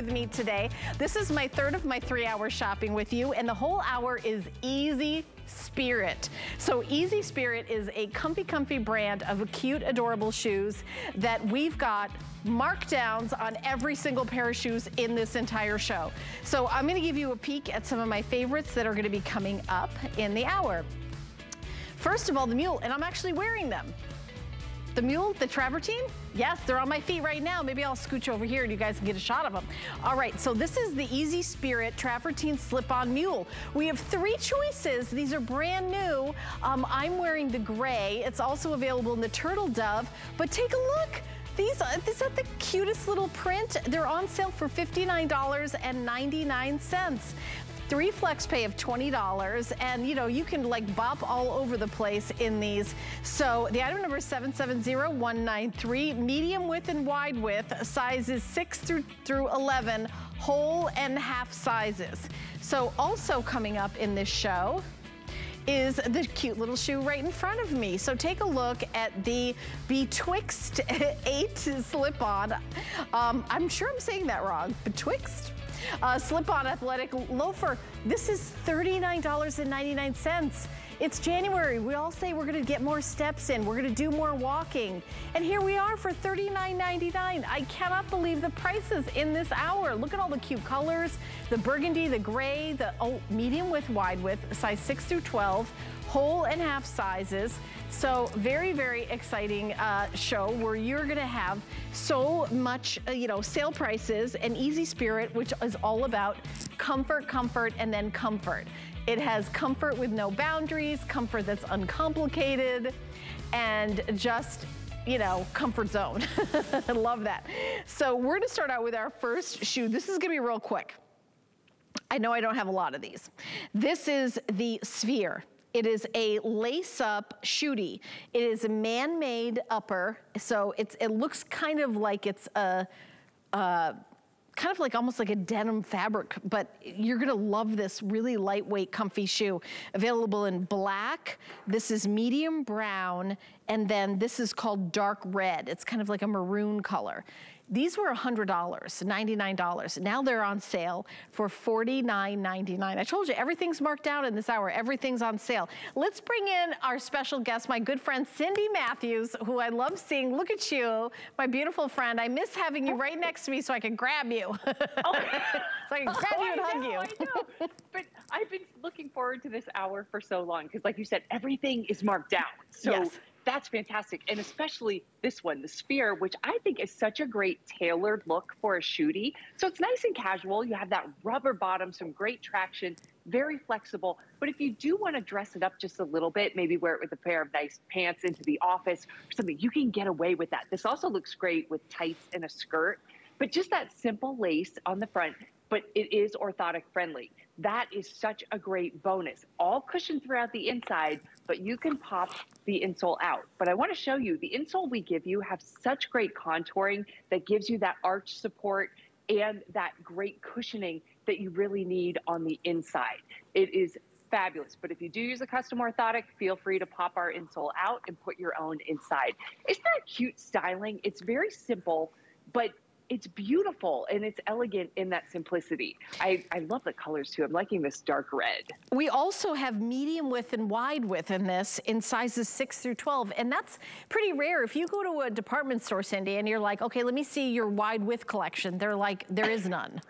With me today. This is my third of my 3-hour shopping with you, and the whole hour is Easy Spirit. So Easy Spirit is a comfy brand of cute, adorable shoes that we've got markdowns on every single pair of shoes in this entire show. So I'm going to give you a peek at some of my favorites that are going to be coming up in the hour. First of all, the mule, and I'm actually wearing them. The mule, the Travertine, yes, they're on my feet right now. Maybe I'll scooch over here and you guys can get a shot of them. All right, so this is the Easy Spirit Travertine Slip-On Mule. We have three choices. These are brand new. I'm wearing the gray. It's also available in the Turtle Dove, but take a look. These are the cutest little print. They're on sale for $59.99. 3 flex pay of $20, and you know, you can like bop all over the place in these. So the item number is 770193, medium width and wide width, sizes 6 through 11, whole and half sizes. So also coming up in this show is the cute little shoe right in front of me. So take a look at the Betwixt 8 slip-on. I'm sure I'm saying that wrong, Betwixt? Slip-on athletic loafer. This is $39.99. It's January. We all say we're going to get more steps in. We're going to do more walking. And here we are for $39.99. I cannot believe the prices in this hour. Look at all the cute colors. The burgundy, the gray, the medium width, wide width, size 6 through 12, whole and half sizes. So very exciting show where you're going to have so much, you know, sale prices and Easy Spirit, which is all about comfort, comfort, and then comfort. It has comfort with no boundaries, comfort that's uncomplicated, and just, you know, comfort zone. I love that. So we're going to start out with our first shoe. This is going to be real quick. I know I don't have a lot of these. This is the Sphere. It is a lace-up shootie. It is a man-made upper, so it looks kind of like it's kind of like almost like a denim fabric, but you're gonna love this really lightweight, comfy shoe. Available in black, this is medium brown, and then this is called dark red. It's kind of like a maroon color. These were $100, $99. Now they're on sale for $49.99. I told you, everything's marked down in this hour. Everything's on sale. Let's bring in our special guest, my good friend, Cindy Matthews, who I love seeing. Look at you, my beautiful friend. I miss having you right next to me so I can grab you. Oh. So I can grab you and hug you. I know. But I've been looking forward to this hour for so long because, like you said, everything is marked down. So yes. That's fantastic, and especially this one, the Sphere, which I think is such a great tailored look for a shootie. So it's nice and casual. You have that rubber bottom, some great traction, very flexible. But if you do want to dress it up just a little bit, maybe wear it with a pair of nice pants into the office or something, you can get away with that. This also looks great with tights and a skirt, but just that simple lace on the front, but it is orthotic friendly. That is such a great bonus. All cushioned throughout the inside, but you can pop the insole out. But I want to show you, the insole we give you have such great contouring that gives you that arch support and that great cushioning that you really need on the inside. It is fabulous, but if you do use a custom orthotic, feel free to pop our insole out and put your own inside. Isn't that cute styling? It's very simple, but it's beautiful and it's elegant in that simplicity. I love the colors too. I'm liking this dark red. We also have medium width and wide width in this in sizes 6 through 12. And that's pretty rare. If you go to a department store, Cindy, and you're like, okay, let me see your wide width collection. They're like, there is none.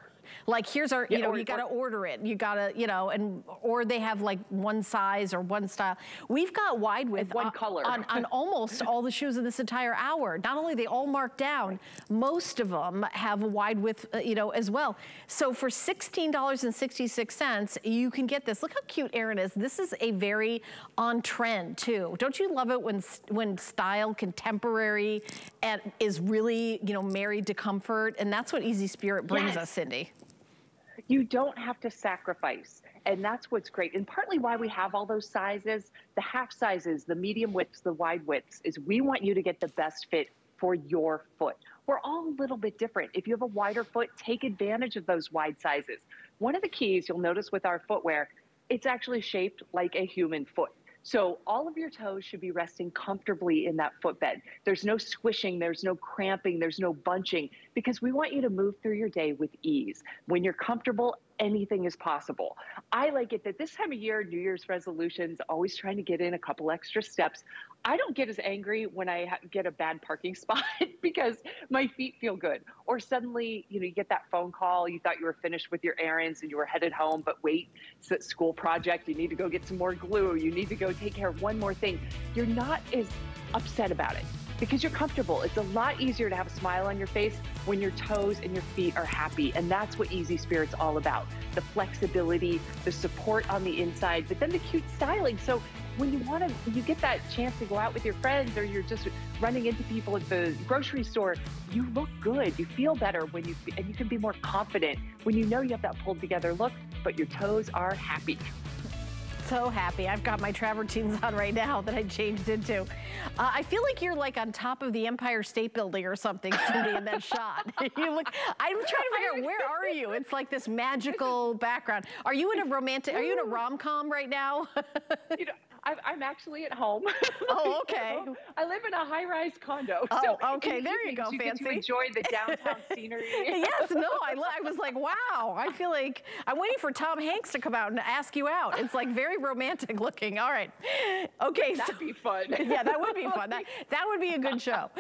Like here's our, you know, you gotta order it. You gotta, you know, and or they have like one size or one style. We've got wide width one color on almost all the shoes in this entire hour. Not only are they all marked down, most of them have a wide width, you know, as well. So for $16.66, you can get this. Look how cute Erin is. This is a very on trend too. Don't you love it when style, contemporary, and is really, you know, married to comfort? And that's what Easy Spirit brings us, Cindy. You don't have to sacrifice, and that's what's great. And partly why we have all those sizes, the half sizes, the medium widths, the wide widths, is we want you to get the best fit for your foot. We're all a little bit different. If you have a wider foot, take advantage of those wide sizes. One of the keys you'll notice with our footwear, it's actually shaped like a human foot. So all of your toes should be resting comfortably in that footbed. There's no squishing, there's no cramping, there's no bunching, because we want you to move through your day with ease. When you're comfortable, anything is possible. I like it that this time of year, New Year's resolutions, always trying to get in a couple extra steps. I don't get as angry when I get a bad parking spot because my feet feel good. Or suddenly, you know, you get that phone call, you thought you were finished with your errands and you were headed home, but wait, it's a school project, you need to go get some more glue, you need to go take care of one more thing. You're not as upset about it because you're comfortable. It's a lot easier to have a smile on your face when your toes and your feet are happy. And that's what Easy Spirit's all about. The flexibility, the support on the inside, but then the cute styling. So when you want to, you get that chance to go out with your friends or you're just running into people at the grocery store, you look good, you feel better when you, and you can be more confident when you know you have that pulled together look, but your toes are happy. So happy. I've got my travertines on right now that I changed into. I feel like you're like on top of the Empire State Building or something, Cindy, in that shot. You look, I'm trying to figure out, where are you? It's like this magical background. Are you in a romantic, are you in a rom-com right now? You know, I'm actually at home. Oh, okay. I live in a high-rise condo. Oh, so okay. There you go, fancy. You enjoy the downtown scenery. Yes. No, I was like, wow. I feel like I'm waiting for Tom Hanks to come out and ask you out. It's like very romantic looking. All right. Okay. That'd be fun. Yeah, that would be fun. That would be a good show.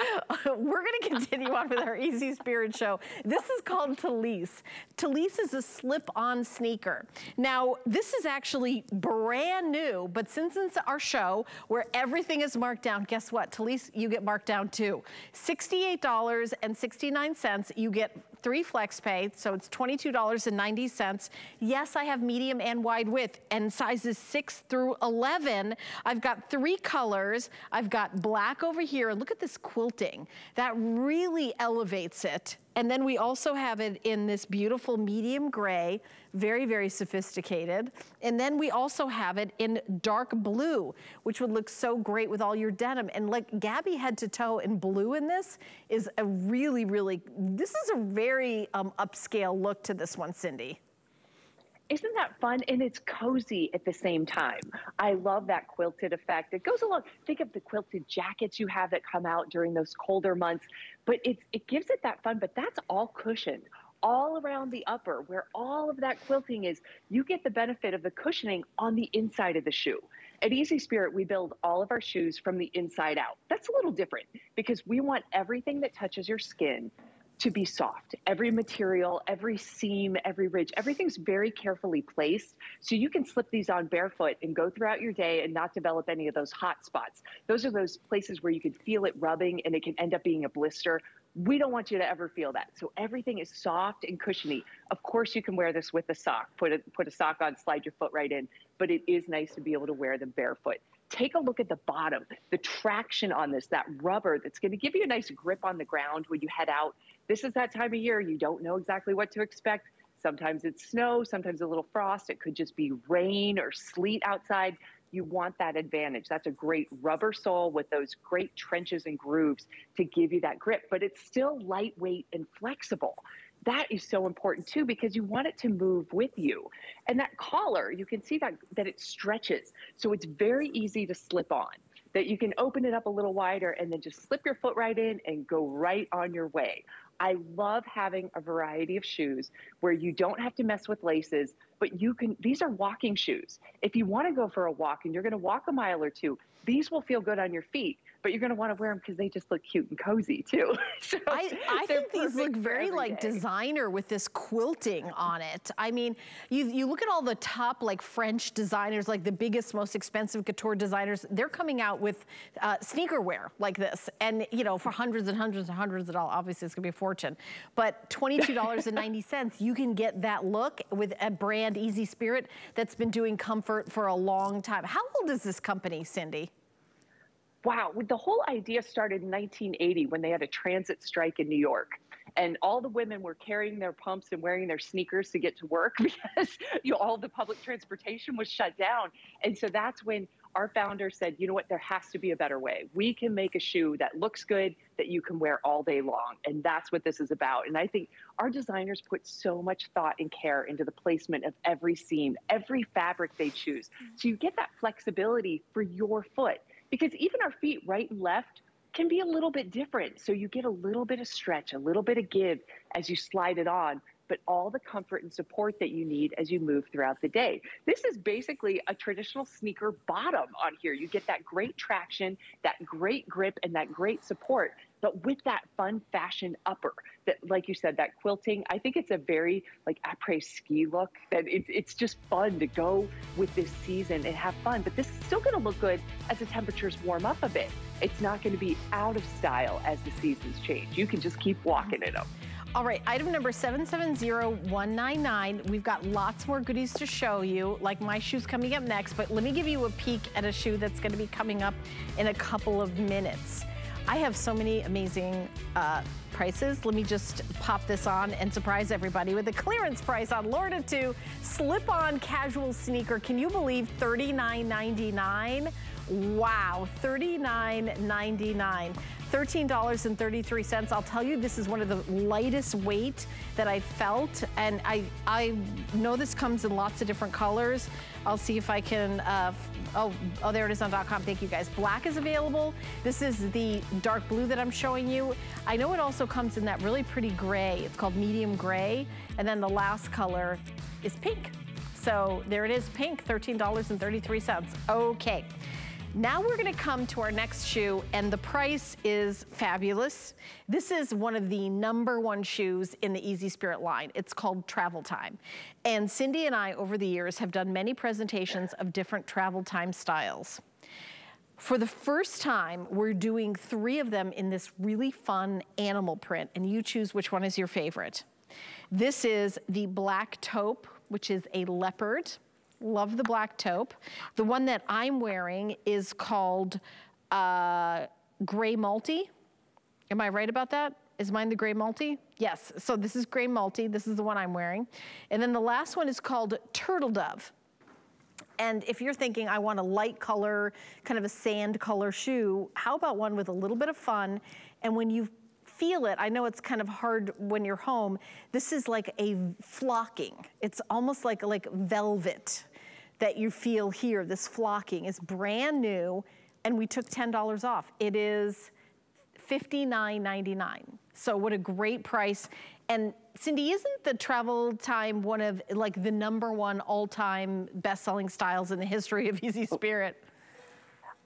We're going to continue on with our Easy Spirit show. This is called Talise. Talise is a slip-on sneaker. Now, this is actually brand new, but since our show where everything is marked down, guess what? Talise, you get marked down too. $68.69, you get 3 flex pay, so it's $22.90. Yes, I have medium and wide width and sizes 6 through 11. I've got 3 colors. I've got black over here. Look at this quilting. That really elevates it. And then we also have it in this beautiful medium gray, very, very sophisticated. And then we also have it in dark blue, which would look so great with all your denim. And like Gabby head to toe in blue in this is a really, really, this is a very upscale look to this one, Cindy. Isn't that fun? And it's cozy at the same time. I love that quilted effect. It goes along. Think of the quilted jackets you have that come out during those colder months, but it gives it that fun, but that's all cushioned. All around the upper, where all of that quilting is, you get the benefit of the cushioning on the inside of the shoe. At Easy Spirit, we build all of our shoes from the inside out. That's a little different because we want everything that touches your skin to be soft. Every material, every seam, every ridge, everything's very carefully placed. So you can slip these on barefoot and go throughout your day and not develop any of those hot spots. Those are those places where you can feel it rubbing and it can end up being a blister. We don't want you to ever feel that. So everything is soft and cushiony. Of course, you can wear this with a sock. Put a sock on, slide your foot right in. But it is nice to be able to wear them barefoot. Take a look at the bottom, the traction on this, that rubber that's going to give you a nice grip on the ground when you head out. This is that time of year. You don't know exactly what to expect. Sometimes it's snow, sometimes a little frost. It could just be rain or sleet outside. You want that advantage. That's a great rubber sole with those great trenches and grooves to give you that grip, but it's still lightweight and flexible. That is so important too, because you want it to move with you. And that collar, you can see that it stretches. So it's very easy to slip on, that you can open it up a little wider and then just slip your foot right in and go right on your way. I love having a variety of shoes where you don't have to mess with laces, but you can, these are walking shoes. If you want to go for a walk and you're going to walk a mile or two, these will feel good on your feet, but you're going to want to wear them because they just look cute and cozy too. So I think these look very like designer with this quilting on it. I mean, you look at all the top like French designers, like the biggest, most expensive couture designers, they're coming out with sneaker wear like this. And you know, for hundreds and hundreds and hundreds of dollars, obviously it's going to be a fortune, but $22.90, you can get that look with a brand Easy Spirit that's been doing comfort for a long time. How old is this company, Cindy? Wow, the whole idea started in 1980 when they had a transit strike in New York. And all the women were carrying their pumps and wearing their sneakers to get to work because all the public transportation was shut down. And so that's when our founder said, you know what, there has to be a better way. We can make a shoe that looks good, that you can wear all day long. And that's what this is about. And I think our designers put so much thought and care into the placement of every seam, every fabric they choose. So you get that flexibility for your foot, because even our feet right and left can be a little bit different. So you get a little bit of stretch, a little bit of give as you slide it on, but all the comfort and support that you need as you move throughout the day. This is basically a traditional sneaker bottom on here. You get that great traction, that great grip, and that great support, but with that fun fashion upper that, like you said, that quilting. I think it's a very like après-ski look that it's just fun to go with this season and have fun, but this is still gonna look good as the temperatures warm up a bit. It's not gonna be out of style as the seasons change. You can just keep walking in them. All right, item number 770199. We've got lots more goodies to show you, like my shoes coming up next, but let me give you a peek at a shoe that's gonna be coming up in a couple of minutes. I have so many amazing prices. Let me just pop this on and surprise everybody with a clearance price on Lord of Two. Slip-on casual sneaker, can you believe $39.99? Wow, $39.99. $13.33. I'll tell you, this is one of the lightest weight that I've felt, and I know this comes in lots of different colors. I'll see if I can, oh, there it is on .com. Thank you guys. Black is available. This is the dark blue that I'm showing you. I know it also comes in that really pretty gray. It's called medium gray, and then the last color is pink. So there it is, pink, $13.33. Okay. Now we're gonna come to our next shoe, and the price is fabulous. This is one of the #1 shoes in the Easy Spirit line. It's called Travel Time. And Cindy and I, over the years, have done many presentations of different Travel Time styles. For the first time, we're doing 3 of them in this really fun animal print, and you choose which one is your favorite. This is the black taupe, which is a leopard. Love the black taupe. The one that I'm wearing is called Gray Multi. Am I right about that? Is mine the Gray Multi? Yes, so this is Gray Multi. This is the one I'm wearing. And then the last one is called Turtle Dove. And if you're thinking, I want a light color, kind of a sand color shoe, how about one with a little bit of fun? And when you feel it, I know it's kind of hard when you're home, this is like a flocking. It's almost like velvet that you feel here. This flocking is brand new, and we took $10 off. It is $59.99. So what a great price. And Cindy, isn't the Travel Time one of like the #1 all-time best-selling styles in the history of Easy Spirit?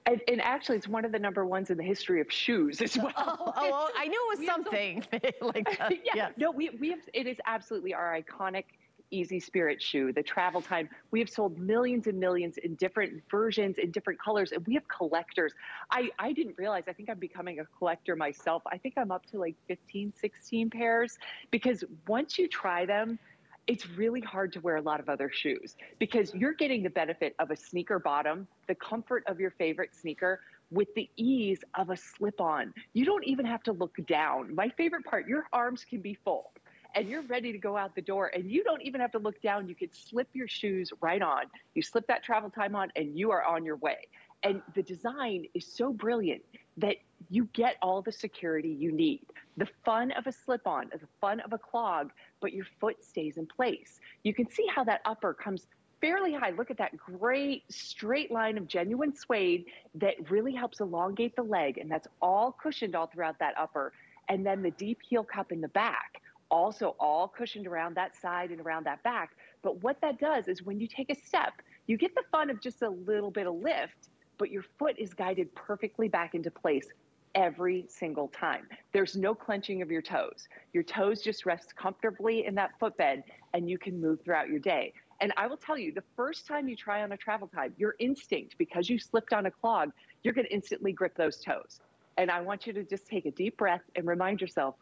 And actually, it's one of the #1s in the history of shoes as well. Oh, I knew it was something like that. Yeah. No, we have, it is absolutely our iconic Easy Spirit shoe, the Travel Time. We have sold millions and millions in different versions, in different colors, and we have collectors. I didn't realize, I think I'm becoming a collector myself. I think I'm up to like 15, 16 pairs, because once you try them, it's really hard to wear a lot of other shoes, because you're getting the benefit of a sneaker bottom, the comfort of your favorite sneaker, with the ease of a slip-on. You don't even have to look down. My favorite part, your arms can be full, and you're ready to go out the door, and you don't even have to look down. You can slip your shoes right on. You slip that Travel Time on, and you are on your way. And the design is so brilliant that you get all the security you need. The fun of a slip-on, the fun of a clog, but your foot stays in place. You can see how that upper comes fairly high. Look at that great straight line of genuine suede that really helps elongate the leg, and that's all cushioned all throughout that upper. And then the deep heel cup in the back, also all cushioned around that side and around that back. But what that does is when you take a step, you get the fun of just a little bit of lift, but your foot is guided perfectly back into place every single time. There's no clenching of your toes. Your toes just rest comfortably in that footbed, and you can move throughout your day. And I will tell you, the first time you try on a Travel Time, your instinct, because you slipped on a clog, you're gonna instantly grip those toes. And I want you to just take a deep breath and remind yourself,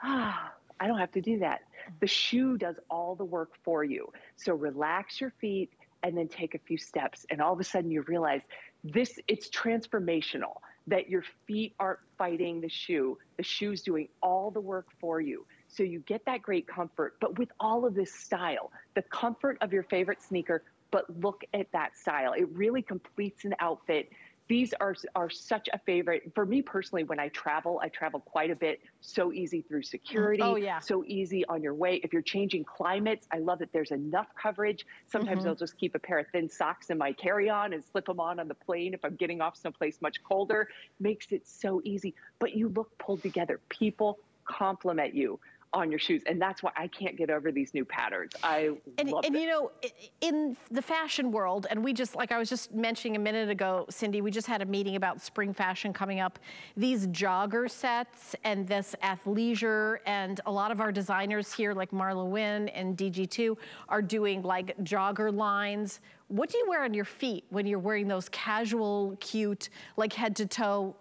I don't have to do that. The shoe does all the work for you. So relax your feet, and then take a few steps, and all of a sudden you realize this, it's transformational, that your feet aren't fighting the shoe. The shoe's doing all the work for you. So you get that great comfort, but with all of this style, the comfort of your favorite sneaker but look at that style. It really completes an outfit. These are such a favorite. For me personally, when I travel quite a bit. So easy through security. Oh, yeah. So easy on your way. If you're changing climates, I love that there's enough coverage. Sometimes I'll just keep a pair of thin socks in my carry-on and slip them on the plane if I'm getting off someplace much colder. Makes it so easy. But you look pulled together. People compliment you on your shoes, and that's why I can't get over these new patterns. I love it. You know, in the fashion world, and we just, like I was just mentioning a minute ago, Cindy, we just had a meeting about spring fashion coming up. These jogger sets and this athleisure, and a lot of our designers here like Marla Wynn and DG2 are doing like jogger lines. What do you wear on your feet when you're wearing those casual, cute, like head to toe?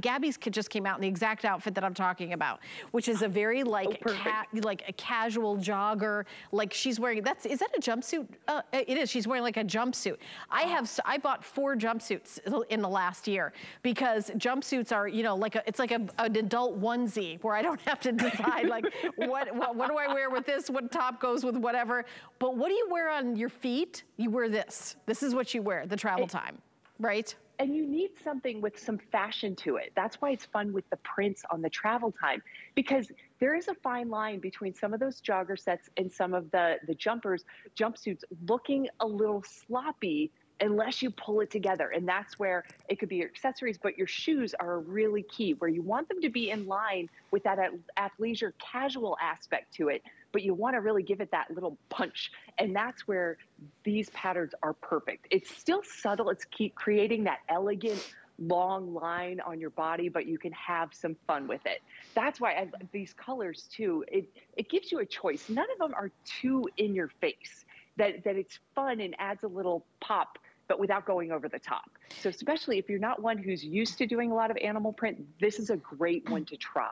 Gabby's kid just came out in the exact outfit that I'm talking about, which is a very like a casual jogger. Like she's wearing, that's, is that a jumpsuit? It is, she's wearing like a jumpsuit. I bought 4 jumpsuits in the last year because jumpsuits are, you know, like a, it's like an adult onesie where I don't have to decide like what do I wear with this? What top goes with whatever? But what do you wear on your feet? You wear this. This is what you wear, the travel time, right? And you need something with some fashion to it. That's why it's fun with the prints on the travel time, because there is a fine line between some of those jogger sets and some of the jumpsuits looking a little sloppy unless you pull it together. And that's where it could be your accessories, but your shoes are really key, where you want them to be in line with that athleisure casual aspect to it, but you want to really give it that little punch. And that's where these patterns are perfect. It's still subtle. It's keep creating that elegant long line on your body, but you can have some fun with it. That's why I, these colors too, it gives you a choice. None of them are too in your face, that it's fun and adds a little pop, but without going over the top. So especially if you're not one who's used to doing a lot of animal print, this is a great one to try.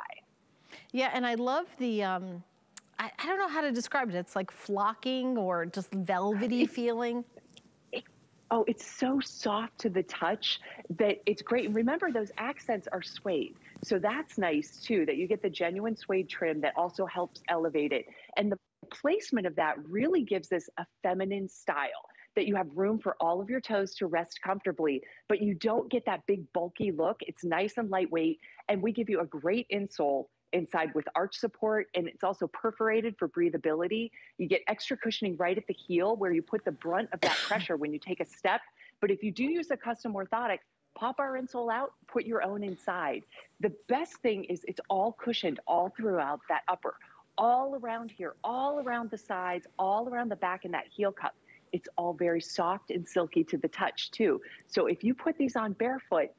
Yeah, and I love the, I don't know how to describe it. It's like flocking or just velvety feeling. Oh, it's so soft to the touch that it's great. And remember, those accents are suede. So that's nice too, that you get the genuine suede trim that also helps elevate it. And the placement of that really gives this a feminine style, that you have room for all of your toes to rest comfortably, but you don't get that big bulky look. It's nice and lightweight, and we give you a great insole inside with arch support, and it's also perforated for breathability. You get extra cushioning right at the heel where you put the brunt of that pressure when you take a step. But if you do use a custom orthotic, pop our insole out, put your own inside. The best thing is it's all cushioned all throughout that upper, all around here, all around the sides, all around the back and that heel cup. It's all very soft and silky to the touch too. So if you put these on barefoot,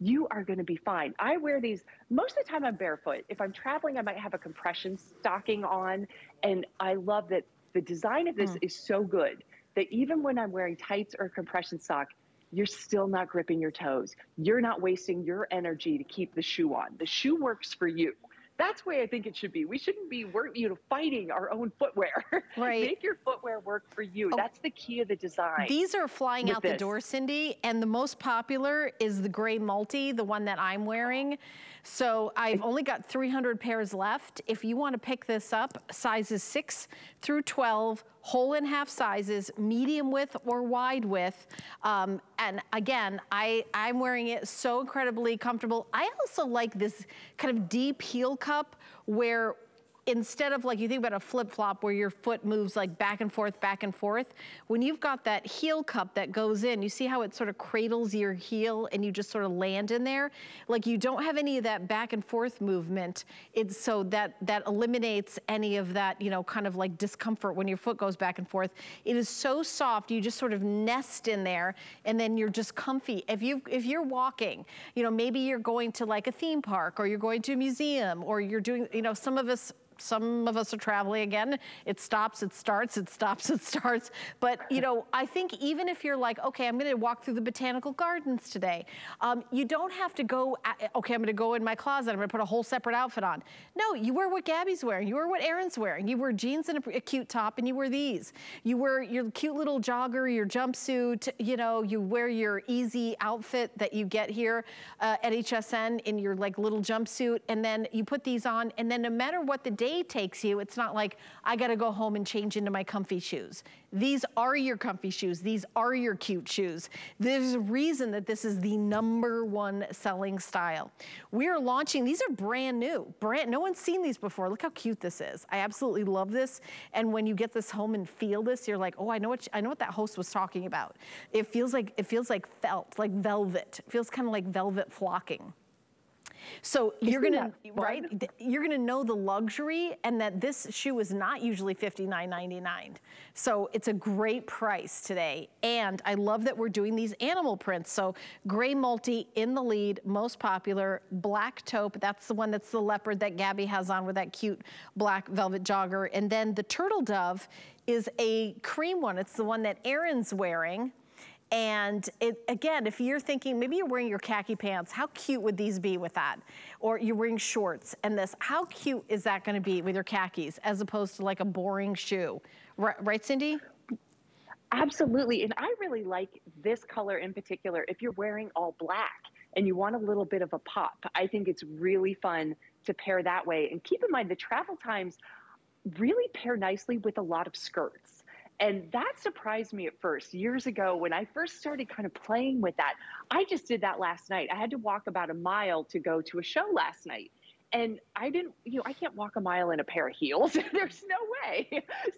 you are going to be fine. I wear these most of the time. I'm barefoot. If I'm traveling, I might have a compression stocking on, and I love that the design of this is so good that even when I'm wearing tights or a compression sock, you're still not gripping your toes. You're not wasting your energy to keep the shoe on. The shoe works for you. That's the way I think it should be. We shouldn't be, you know, fighting our own footwear. Right. Make your footwear work for you. Oh, that's the key of the design. These are flying out the door, Cindy, and the most popular is the gray multi, the one that I'm wearing. So I've only got 300 pairs left. If you want to pick this up, sizes 6 through 12, whole and half sizes, medium width or wide width. And again, I'm wearing it so incredibly comfortable. I also like this kind of deep heel cup where instead of like, you think about a flip-flop where your foot moves like back and forth, when you've got that heel cup that goes in, you see how it sort of cradles your heel and you just sort of land in there? Like you don't have any of that back and forth movement. It's so that eliminates any of that, you know, kind of like discomfort when your foot goes back and forth. It is so soft, you just sort of nest in there and then you're just comfy. If you're walking, you know, maybe you're going to like a theme park or you're going to a museum or you're doing, you know, some of us are traveling again. It stops, it starts, it stops, it starts. But you know, I think even if you're like, okay, I'm gonna walk through the botanical gardens today. You don't have to go, okay, I'm gonna go in my closet, I'm gonna put a whole separate outfit on. No, you wear what Gabby's wearing, you wear what Erin's wearing, you wear jeans and a cute top and you wear these. You wear your cute little jogger, your jumpsuit, you know, you wear your easy outfit that you get here at HSN in your like little jumpsuit, and then you put these on, and then no matter what the day day takes you. It's not like I gotta go home and change into my comfy shoes. These are your comfy shoes. These are your cute shoes. There's a reason that this is the #1 selling style. We are launching, these are brand new. No one's seen these before. Look how cute this is. I absolutely love this. And when you get this home and feel this, you're like, oh, I know what that host was talking about. It feels like felt, like velvet. It feels kind of like velvet flocking. So you're gonna, right? You're gonna know the luxury and that this shoe is not usually $59.99. So it's a great price today. And I love that we're doing these animal prints. So gray multi in the lead, most popular, black taupe. That's the one that's the leopard that Gabby has on with that cute black velvet jogger. And then the turtle dove is a cream one. It's the one that Erin's wearing. And it, again, if you're thinking, maybe you're wearing your khaki pants, how cute would these be with that? Or you're wearing shorts and this, how cute is that gonna be with your khakis as opposed to like a boring shoe? Right, Cindy? Absolutely, and I really like this color in particular. If you're wearing all black and you want a little bit of a pop, I think it's really fun to pair that way. And keep in mind, the travel times really pair nicely with a lot of skirts. And that surprised me at first. Years ago, when I first started kind of playing with that, I just did that last night. I had to walk about a mile to go to a show last night. And I didn't, you know, I can't walk a mile in a pair of heels. There's no way.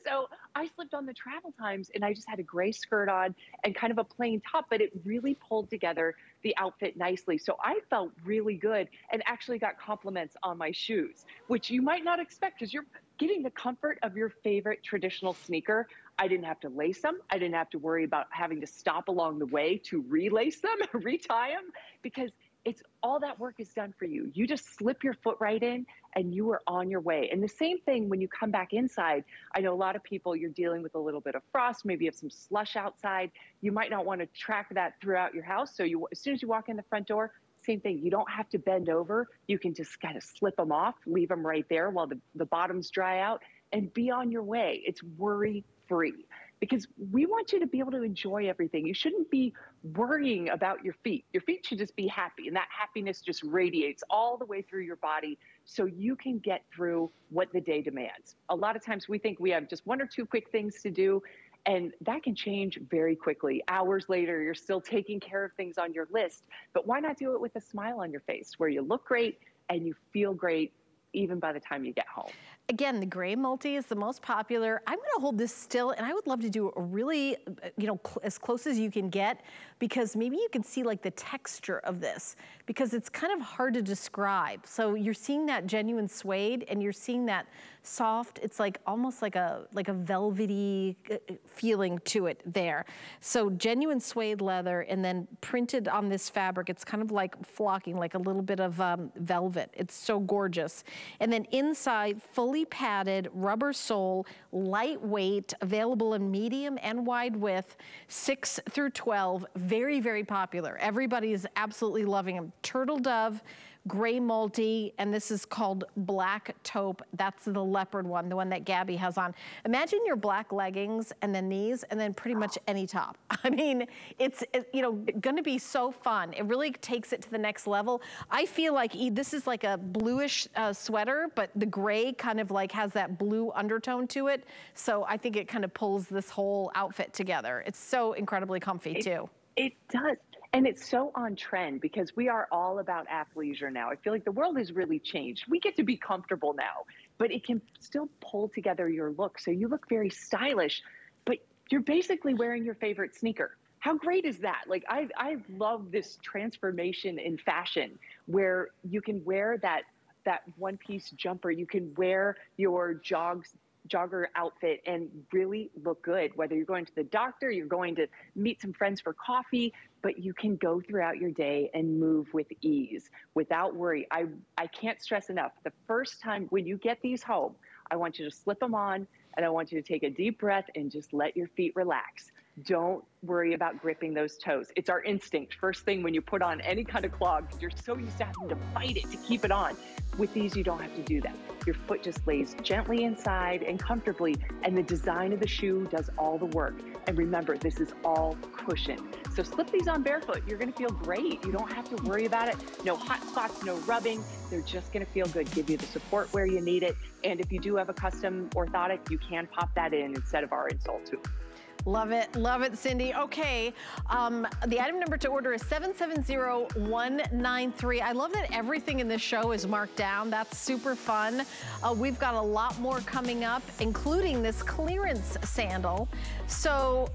So I slipped on the travel times and I just had a gray skirt on and kind of a plain top, but it really pulled together the outfit nicely. So I felt really good and actually got compliments on my shoes, which you might not expect because you're getting the comfort of your favorite traditional sneaker. I didn't have to lace them. I didn't have to worry about having to stop along the way to relace them, retie them, because it's all that work is done for you. You just slip your foot right in and you are on your way. And the same thing when you come back inside. I know a lot of people, you're dealing with a little bit of frost, maybe you have some slush outside. You might not want to track that throughout your house. So you, as soon as you walk in the front door, same thing. You don't have to bend over. You can just kind of slip them off, leave them right there while the bottoms dry out and be on your way. It's worry free because we want you to be able to enjoy everything. You shouldn't be worrying about your feet. Your feet should just be happy, and that happiness just radiates all the way through your body so you can get through what the day demands. A lot of times we think we have just one or two quick things to do, and that can change very quickly. Hours later, you're still taking care of things on your list, but why not do it with a smile on your face where you look great and you feel great even by the time you get home. Again, the gray multi is the most popular. I'm gonna hold this still, and I would love to do a really, you know, as close as you can get, because maybe you can see like the texture of this, because it's kind of hard to describe. So you're seeing that genuine suede, and you're seeing that soft, it's like almost like a velvety feeling to it there. So genuine suede leather, and then printed on this fabric, it's kind of like flocking, like a little bit of velvet. It's so gorgeous. And then inside, fully padded, rubber sole, lightweight, available in medium and wide width, 6 through 12, very, very popular. Everybody is absolutely loving them. Turtle dove, gray multi, and this is called black taupe. That's the leopard one, the one that Gabby has on. Imagine your black leggings and then these, and then pretty much any top. I mean, it's you know, gonna be so fun. It really takes it to the next level. I feel like this is like a bluish sweater, but the gray kind of like has that blue undertone to it. So I think it kind of pulls this whole outfit together. It's so incredibly comfy too. It does. And it's so on trend because we are all about athleisure now. I feel like the world has really changed. We get to be comfortable now, but it can still pull together your look. So you look very stylish, but you're basically wearing your favorite sneaker. How great is that? Like, I love this transformation in fashion where you can wear that one-piece jumper. You can wear your jogger outfit and really look good, whether you're going to the doctor, you're going to meet some friends for coffee, but you can go throughout your day and move with ease without worry. I can't stress enough, the first time when you get these home, I want you to slip them on, And I want you to take a deep breath and just let your feet relax. Don't worry about gripping those toes. It's our instinct. First thing when you put on any kind of clog, you're so used to having to fight it to keep it on. With these, you don't have to do that. Your foot just lays gently inside and comfortably, and the design of the shoe does all the work. And remember, this is all cushion. So slip these on barefoot. You're gonna feel great. You don't have to worry about it. No hot spots, no rubbing. They're just gonna feel good, give you the support where you need it. And if you do have a custom orthotic, you can pop that in instead of our insole too. Love it, Cindy. Okay, the item number to order is 770193. I love that everything in this show is marked down. That's super fun. We've got a lot more coming up, including this clearance sandal. So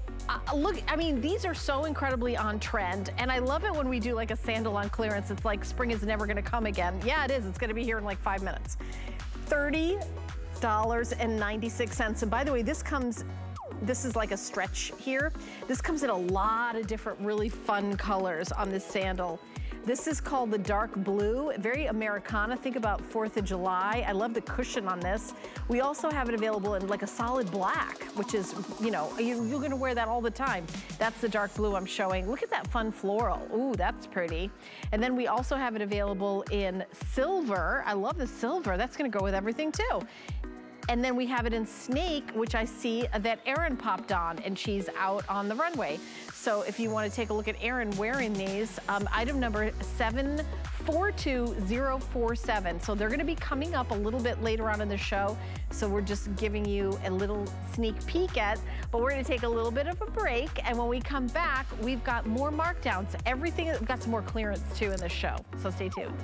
look, I mean, these are so incredibly on trend, and I love it when we do like a sandal on clearance. It's like spring is never gonna come again. Yeah, it is. It's gonna be here in like 5 minutes. $30.96. And by the way, this comes, this is like a stretch here. This comes in a lot of different really fun colors on this sandal. This is called the dark blue, very Americana. Think about 4th of July. I love the cushion on this. We also have it available in like a solid black, which is, you know, you're gonna wear that all the time. That's the dark blue I'm showing. Look at that fun floral. Ooh, that's pretty. And then we also have it available in silver. I love the silver. That's gonna go with everything too. And then we have it in snake, which I see that Erin popped on, and she's out on the runway. So if you want to take a look at Erin wearing these, item number 742047. So they're going to be coming up a little bit later on in the show. So we're just giving you a little sneak peek at, but we're going to take a little bit of a break. And when we come back, we've got more markdowns. Everything, we've got some more clearance too in this show. So stay tuned.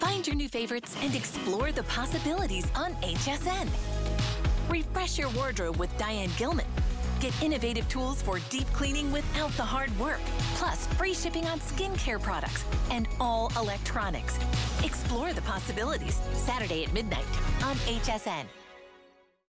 Find your new favorites and explore the possibilities on HSN. Refresh your wardrobe with Diane Gilman. Get innovative tools for deep cleaning without the hard work. Plus, free shipping on skincare products and all electronics. Explore the possibilities Saturday at midnight on HSN.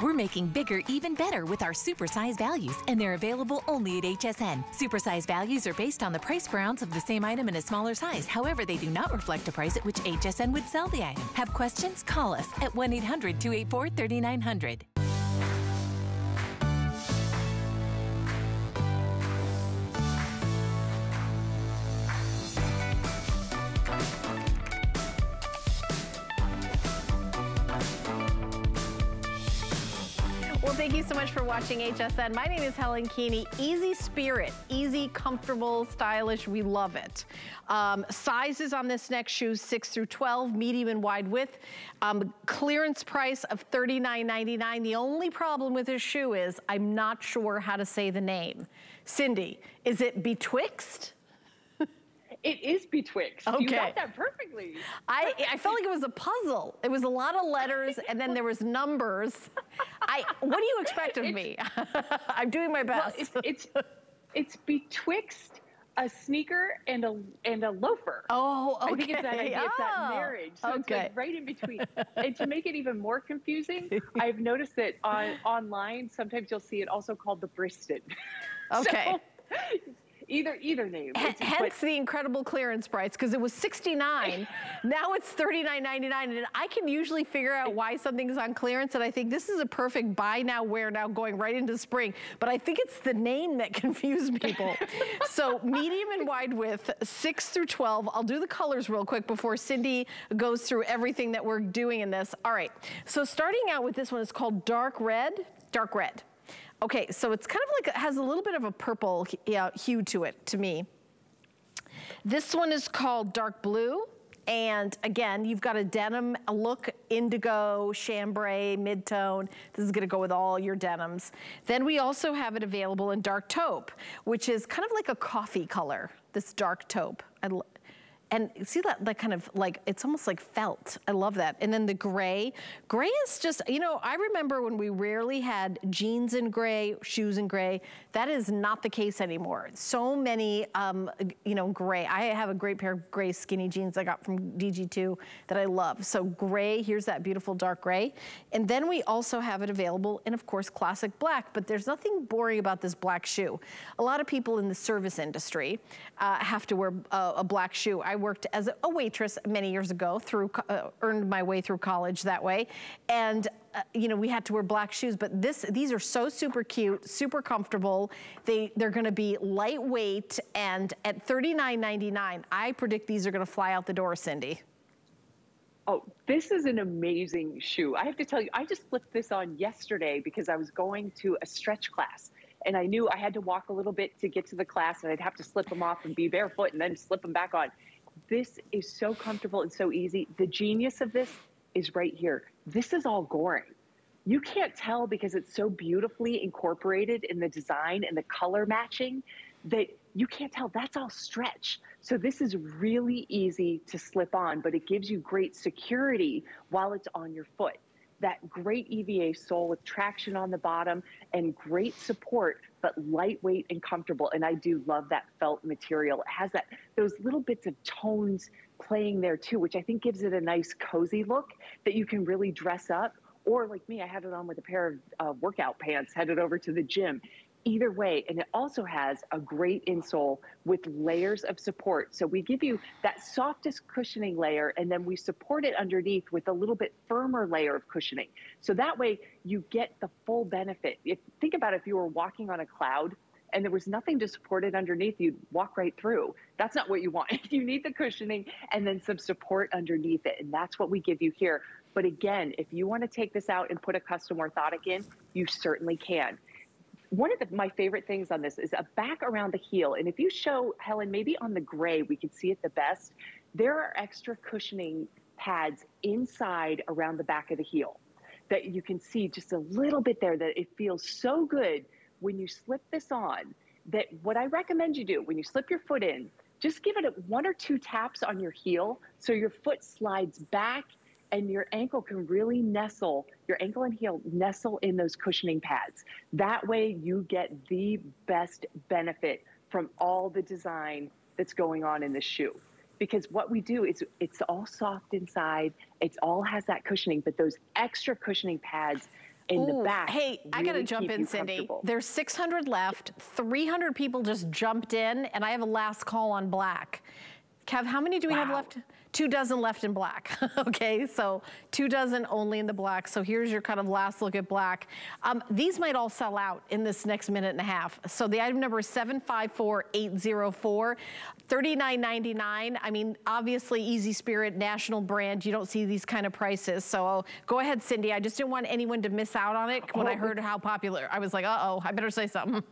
We're making bigger even better with our supersize values, and they're available only at HSN. Supersize values are based on the price per ounce of the same item in a smaller size. However, they do not reflect a price at which HSN would sell the item. Have questions? Call us at 1-800-284-3900. Thank you so much for watching HSN. My name is Helen Keaney. Easy Spirit, easy, comfortable, stylish. We love it. Sizes on this next shoe, 6 through 12, medium and wide width. Clearance price of $39.99. The only problem with this shoe is I'm not sure how to say the name. Cindy, is it Betwixt? It is Betwixt. Okay. You got that perfectly. I felt like it was a puzzle. It was a lot of letters, and then there was numbers. What do you expect of me? I'm doing my best. Well, it's Betwixt a sneaker and a loafer. Oh, okay. I think it's that idea, it's that marriage. So okay. It's like right in between. And to make it even more confusing, I've noticed that online, sometimes you'll see it also called the bristed. Okay. So, Either name. Hence the incredible clearance price, because it was $69. Now it's $39.99, and I can usually figure out why something's on clearance, and I think this is a perfect buy now, wear now, going right into spring. But I think it's the name that confused people. So medium and wide width, 6 through 12. I'll do the colors real quick before Cindy goes through everything that we're doing in this. All right, so starting out with this one, it's called dark red, dark red. Okay, so it's kind of like, it has a little bit of a purple hue to it, to me. This one is called dark blue. And again, you've got a denim look, indigo, chambray, mid-tone. This is gonna go with all your denims. Then we also have it available in dark taupe, which is kind of like a coffee color, this dark taupe. And see that kind of like, it's almost like felt. I love that. And then the gray. Gray is just, you know, I remember when we rarely had jeans in gray, shoes in gray. That is not the case anymore. So many, you know, gray. I have a great pair of gray skinny jeans I got from DG2 that I love. So gray, here's that beautiful dark gray. And then we also have it available in, of course, classic black, but there's nothing boring about this black shoe. A lot of people in the service industry have to wear a black shoe. I worked as a waitress many years ago, through earned my way through college that way, and you know, we had to wear black shoes, but these are so super cute, super comfortable. They're gonna be lightweight, and at $39.99, I predict these are gonna fly out the door, Cindy. Oh, this is an amazing shoe. I have to tell you, I just flipped this on yesterday because I was going to a stretch class. And I knew I had to walk a little bit to get to the class, and I'd have to slip them off and be barefoot and then slip them back on. This is so comfortable and so easy. The genius of this is right here. This is all Goring. You can't tell because it's so beautifully incorporated in the design and the color matching that you can't tell. That's all stretch. So this is really easy to slip on, but it gives you great security while it's on your foot. That great EVA sole with traction on the bottom and great support, but lightweight and comfortable. And I do love that felt material. It has that, those little bits of tones playing there too, which I think gives it a nice cozy look that you can really dress up. Or like me, I had it on with a pair of workout pants, headed over to the gym. Either way, and it also has a great insole with layers of support. So we give you that softest cushioning layer, and then we support it underneath with a little bit firmer layer of cushioning. So that way you get the full benefit. Think about if you were walking on a cloud and there was nothing to support it underneath, you'd walk right through. That's not what you want. You need the cushioning and then some support underneath it. And that's what we give you here. But again, if you want to take this out and put a custom orthotic in, you certainly can. One of my favorite things on this is a back around the heel. And if you show, Helen, maybe on the gray, we could see it the best. There are extra cushioning pads inside around the back of the heel that you can see just a little bit there, that it feels so good when you slip this on, that what I recommend you do when you slip your foot in, just give it one or two taps on your heel so your foot slides back and your ankle can really nestle, your ankle and heel nestle in those cushioning pads. That way you get the best benefit from all the design that's going on in the shoe. Because what we do is it's all soft inside, it all has that cushioning, but those extra cushioning pads in the back. Hey, really I gotta jump in, Cindy. There's 600 left, 300 people just jumped in, and I have a last call on black. Kev, how many do we have left? 24 left in black, okay? So 24 only in the black. So here's your kind of last look at black. These might all sell out in this next minute and a half. So the item number is 754804, $39.99. I mean, obviously Easy Spirit, national brand. You don't see these kind of prices. So go ahead, Cindy. I just didn't want anyone to miss out on it. When I heard how popular, I was like, uh-oh, I better say something.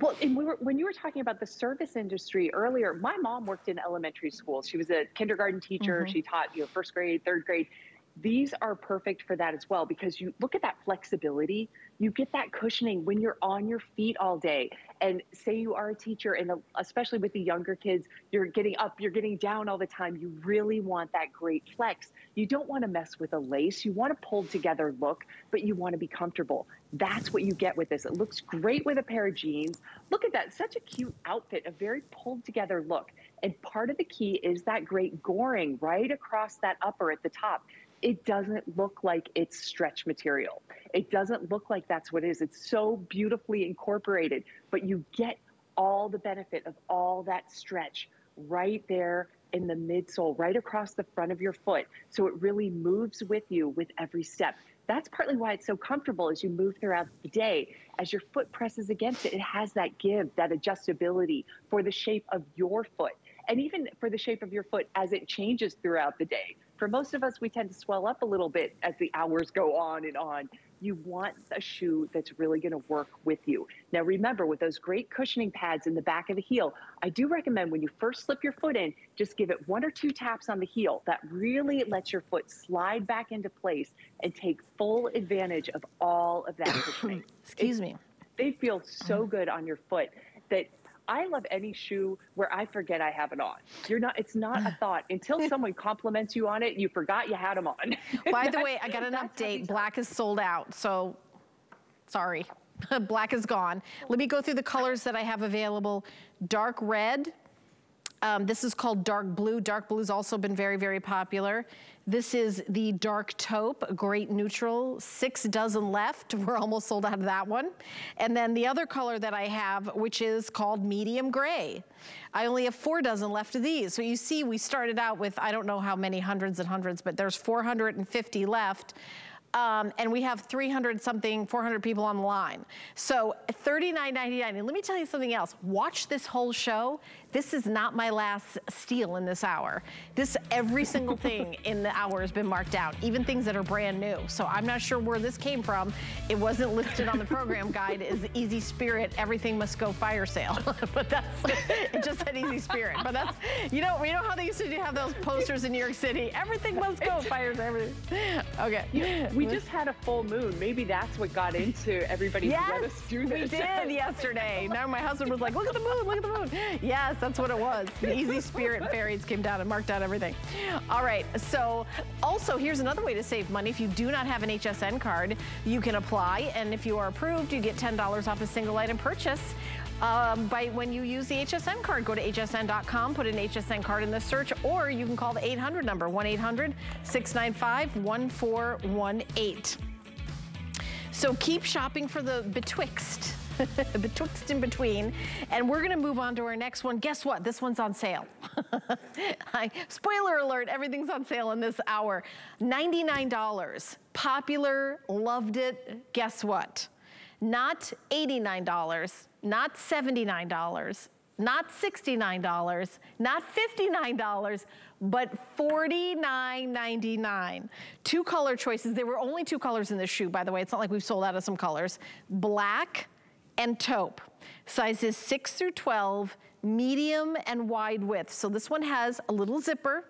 Well, and when you were talking about the service industry earlier, my mom worked in elementary school. She was a kindergarten teacher. Mm-hmm. She taught, you know, first grade, third grade. These are perfect for that as well, because you look at that flexibility. You get that cushioning when you're on your feet all day. And say you are a teacher, and especially with the younger kids, you're getting up, you're getting down all the time. You really want that great flex. You don't want to mess with a lace. You want a pulled together look, but you want to be comfortable. That's what you get with this. It looks great with a pair of jeans. Look at that, such a cute outfit, a very pulled together look. And part of the key is that great goring right across that upper at the top. It doesn't look like it's stretch material. It doesn't look like that's what it is. It's so beautifully incorporated, but you get all the benefit of all that stretch right there in the midsole, right across the front of your foot. So it really moves with you with every step. That's partly why it's so comfortable as you move throughout the day. As your foot presses against it, it has that give, that adjustability for the shape of your foot. And even for the shape of your foot as it changes throughout the day. For most of us, we tend to swell up a little bit as the hours go on and on. You want a shoe that's really going to work with you. Now, remember, with those great cushioning pads in the back of the heel, I do recommend when you first slip your foot in, just give it one or two taps on the heel. That really lets your foot slide back into place and take full advantage of all of that cushioning. Excuse me. They feel so good on your foot that I love any shoe where I forget I have it on. You're not, it's not a thought. Until someone compliments you on it, you forgot you had them on. By the way, I got an update. Black is sold out, so sorry. Black is gone. Let me go through the colors that I have available. Dark red. This is called dark blue. Dark blue's also been very, very popular. This is the dark taupe, a great neutral. 6 dozen left. We're almost sold out of that one. And then the other color that I have, which is called medium gray. I only have 4 dozen left of these. So you see, we started out with, I don't know how many hundreds and hundreds, but there's 450 left. And we have 300 something, 400 people on the line. So $39.99. And let me tell you something else. Watch this whole show. This is not my last steal in this hour. This, every single thing in the hour has been marked down, even things that are brand new. So I'm not sure where this came from. It wasn't listed on the program guide as Easy Spirit, everything must go fire sale. But that's, it just said Easy Spirit. But that's, you know how they used to have those posters in New York City? Everything must go fire sale, everything. Okay. Yeah, we just had a full moon. Maybe that's what got into everybody who let us do this. We did yesterday. Now my husband was like, look at the moon, look at the moon. Yes. That's what it was. The Easy Spirit fairies came down and marked out everything. All right. So also here's another way to save money. If you do not have an HSN card, you can apply. And if you are approved, you get $10 off a single item purchase. When you use the HSN card, go to hsn.com, put an HSN card in the search, or you can call the 800 number, 1-800-695-1418. So keep shopping for the Betwixt. Betwixt and between, and we're gonna move on to our next one. Guess what? This one's on sale. Spoiler alert, everything's on sale in this hour. $99, popular, loved it. Guess what? Not $89, not $79, not $69, not $59, but $49.99. Two color choices. There were only two colors in this shoe, by the way. It's not like we've sold out of some colors. Black and taupe, sizes 6 through 12, medium and wide width. So this one has a little zipper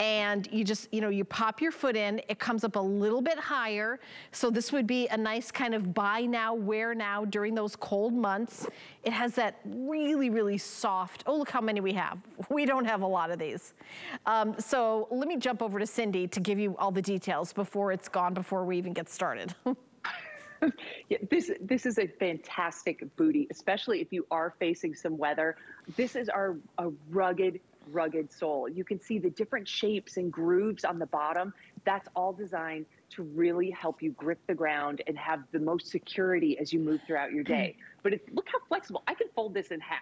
and you just, you pop your foot in, it comes up a little bit higher. So this would be a nice kind of buy now, wear now during those cold months. It has that really, really soft, oh, look how many we have. We don't have a lot of these. So let me jump over to Cindy to give you all the details before it's gone, before we even get started. Yeah, this is a fantastic bootie, especially if you are facing some weather. This is a rugged sole. You can see the different shapes and grooves on the bottom. That's all designed to really help you grip the ground and have the most security as you move throughout your day. But look how flexible. I can fold this in half,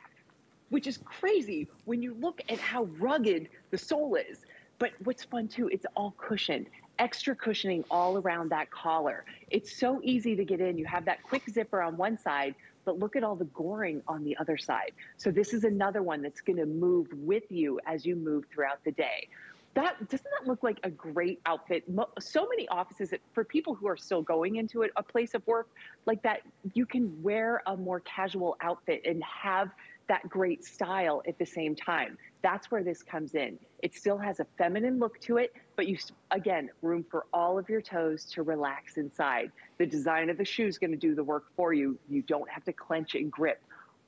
which is crazy when you look at how rugged the sole is. But what's fun too, it's all cushioned. Extra cushioning all around that collar. It's so easy to get in. You have that quick zipper on one side, but look at all the goring on the other side. So this is another one that's going to move with you as you move throughout the day. Doesn't that look like a great outfit? So many offices, for people who are still going into a place of work like that, you can wear a more casual outfit and have that great style at the same time. That's where this comes in. It still has a feminine look to it, but you, again, room for all of your toes to relax inside. The design of the shoe is going to do the work for you. You don't have to clench and grip.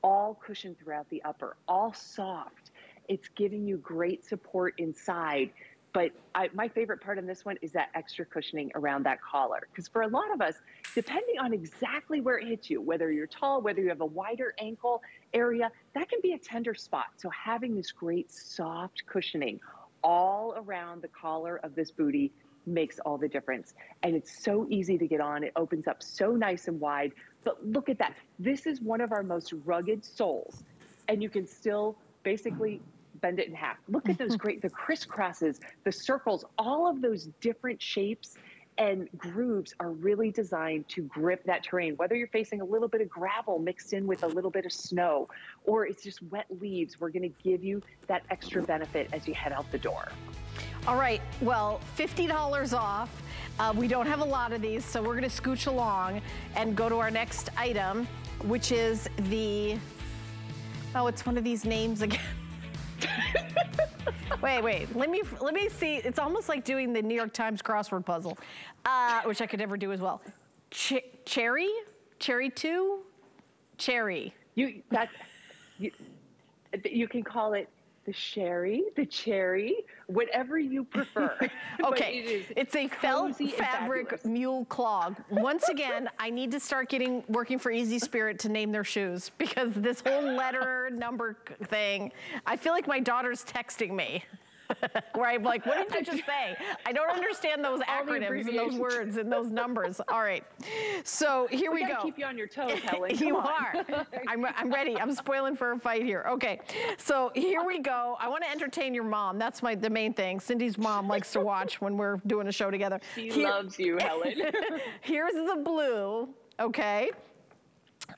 All cushioned throughout the upper, all soft. It's giving you great support inside. But my favorite part in this one is that extra cushioning around that collar. Because for a lot of us, depending on exactly where it hits you, whether you're tall, whether you have a wider ankle area, that can be a tender spot. So having this great soft cushioning all around the collar of this bootie makes all the difference. And it's so easy to get on. It opens up so nice and wide. But look at that. This is one of our most rugged soles. And you can still basically bend it in half. Look at those the crisscrosses, the circles, all of those different shapes and grooves are really designed to grip that terrain, whether you're facing a little bit of gravel mixed in with a little bit of snow, or it's just wet leaves. We're going to give you that extra benefit as you head out the door. All right, well, $50 off. We don't have a lot of these, so we're going to scooch along and go to our next item, which is the, oh, it's one of these names again. wait, let me see. It's almost like doing the New York Times crossword puzzle, which I could never do as well. Cherry 2? Cherry. You, that, You can call it the sherry, the cherry, whatever you prefer. Okay, it's a felt fabric mule clog. Once again, I need to start working for Easy Spirit to name their shoes, because this whole letter number thing, I feel like my daughter's texting me. Where I'm like, what did you just say? I don't understand those acronyms and those words and those numbers. All right, so here we go. Keep you on your toes, Helen. You are. I'm ready. I'm spoiling for a fight here. Okay, so here we go. I want to entertain your mom. That's the main thing. Cindy's mom likes to watch when we're doing a show together. She loves you, Helen. Here's the blue, okay?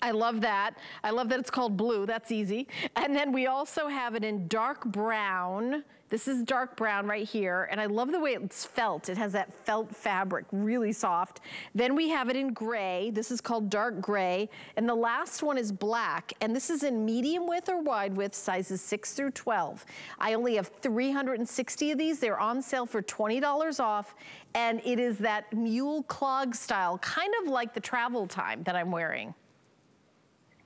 I love that. I love that it's called blue. That's easy. And then we also have it in dark brown. This is dark brown right here. And I love the way it's felt. It has that felt fabric, really soft. Then we have it in gray. This is called dark gray. And the last one is black. And this is in medium width or wide width, sizes 6 through 12. I only have 360 of these. They're on sale for $20 off. And it is that mule clog style, kind of like the travel time that I'm wearing.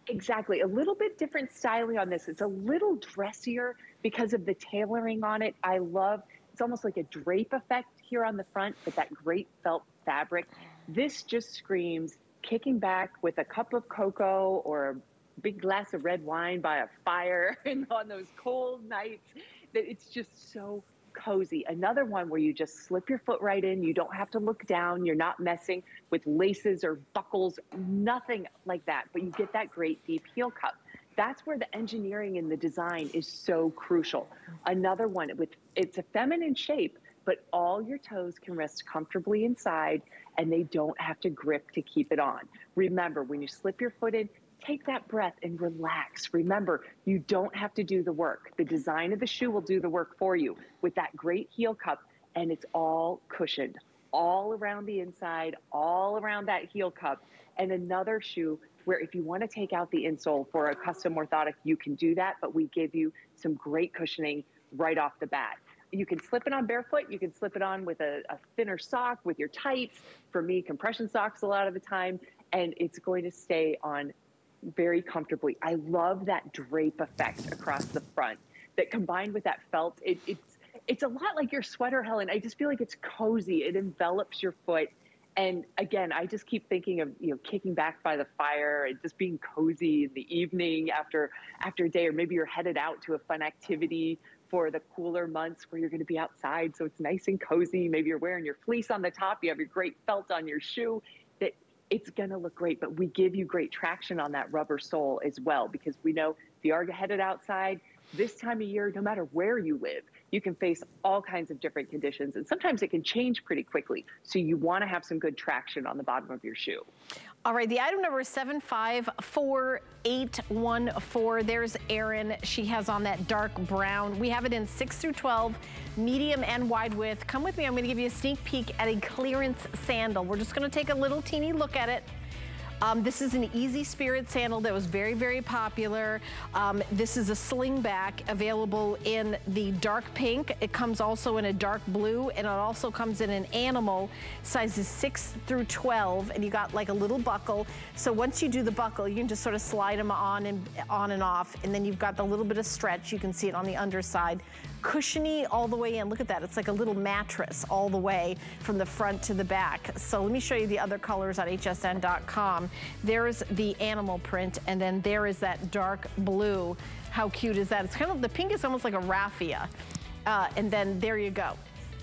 Exactly, a little bit different styling on this. It's a little dressier because of the tailoring on it. I love, it's almost like a drape effect here on the front, but that great felt fabric. This just screams kicking back with a cup of cocoa or a big glass of red wine by a fire and on those cold nights. It's just so cozy. Another one where you just slip your foot right in. You don't have to look down. You're not messing with laces or buckles, nothing like that. But you get that great deep heel cup. That's where the engineering and the design is so crucial. Another one, it's a feminine shape, but all your toes can rest comfortably inside and they don't have to grip to keep it on. Remember, when you slip your foot in, take that breath and relax. Remember, you don't have to do the work. The design of the shoe will do the work for you with that great heel cup, and it's all cushioned, all around the inside, all around that heel cup. And another shoe where if you want to take out the insole for a custom orthotic, you can do that, but we give you some great cushioning right off the bat. You can slip it on barefoot. You can slip it on with a thinner sock, with your tights. For me, compression socks a lot of the time, and it's going to stay on very comfortably. I love that drape effect across the front that combined with that felt, it's a lot like your sweater, Helen. I just feel like it's cozy. It envelops your foot. And again, I just keep thinking of, you know, kicking back by the fire and just being cozy in the evening after a day, or maybe you're headed out to a fun activity for the cooler months where you're going to be outside. So it's nice and cozy. Maybe you're wearing your fleece on the top. You have your great felt on your shoe. It's going to look great, but we give you great traction on that rubber sole as well, because we know if you are headed outside this time of year, no matter where you live, you can face all kinds of different conditions, and sometimes it can change pretty quickly. So you want to have some good traction on the bottom of your shoe. All right, the item number is 754814. There's Erin. She has on that dark brown. We have it in 6 through 12, medium and wide width. Come with me. I'm going to give you a sneak peek at a clearance sandal. We're just going to take a little teeny look at it. This is an Easy Spirit sandal that was very, very popular. This is a slingback, available in the dark pink. It comes also in a dark blue, and it also comes in an animal, sizes 6 through 12, and you got like a little buckle. So once you do the buckle, you can just sort of slide them on and off, and then you've got the little bit of stretch. You can see it on the underside. Cushiony all the way in. Look at that. It's like a little mattress all the way from the front to the back. So let me show you the other colors on hsn.com. There's the animal print, and then there is that dark blue. How cute is that? It's kind of, the pink is almost like a raffia. And then there you go.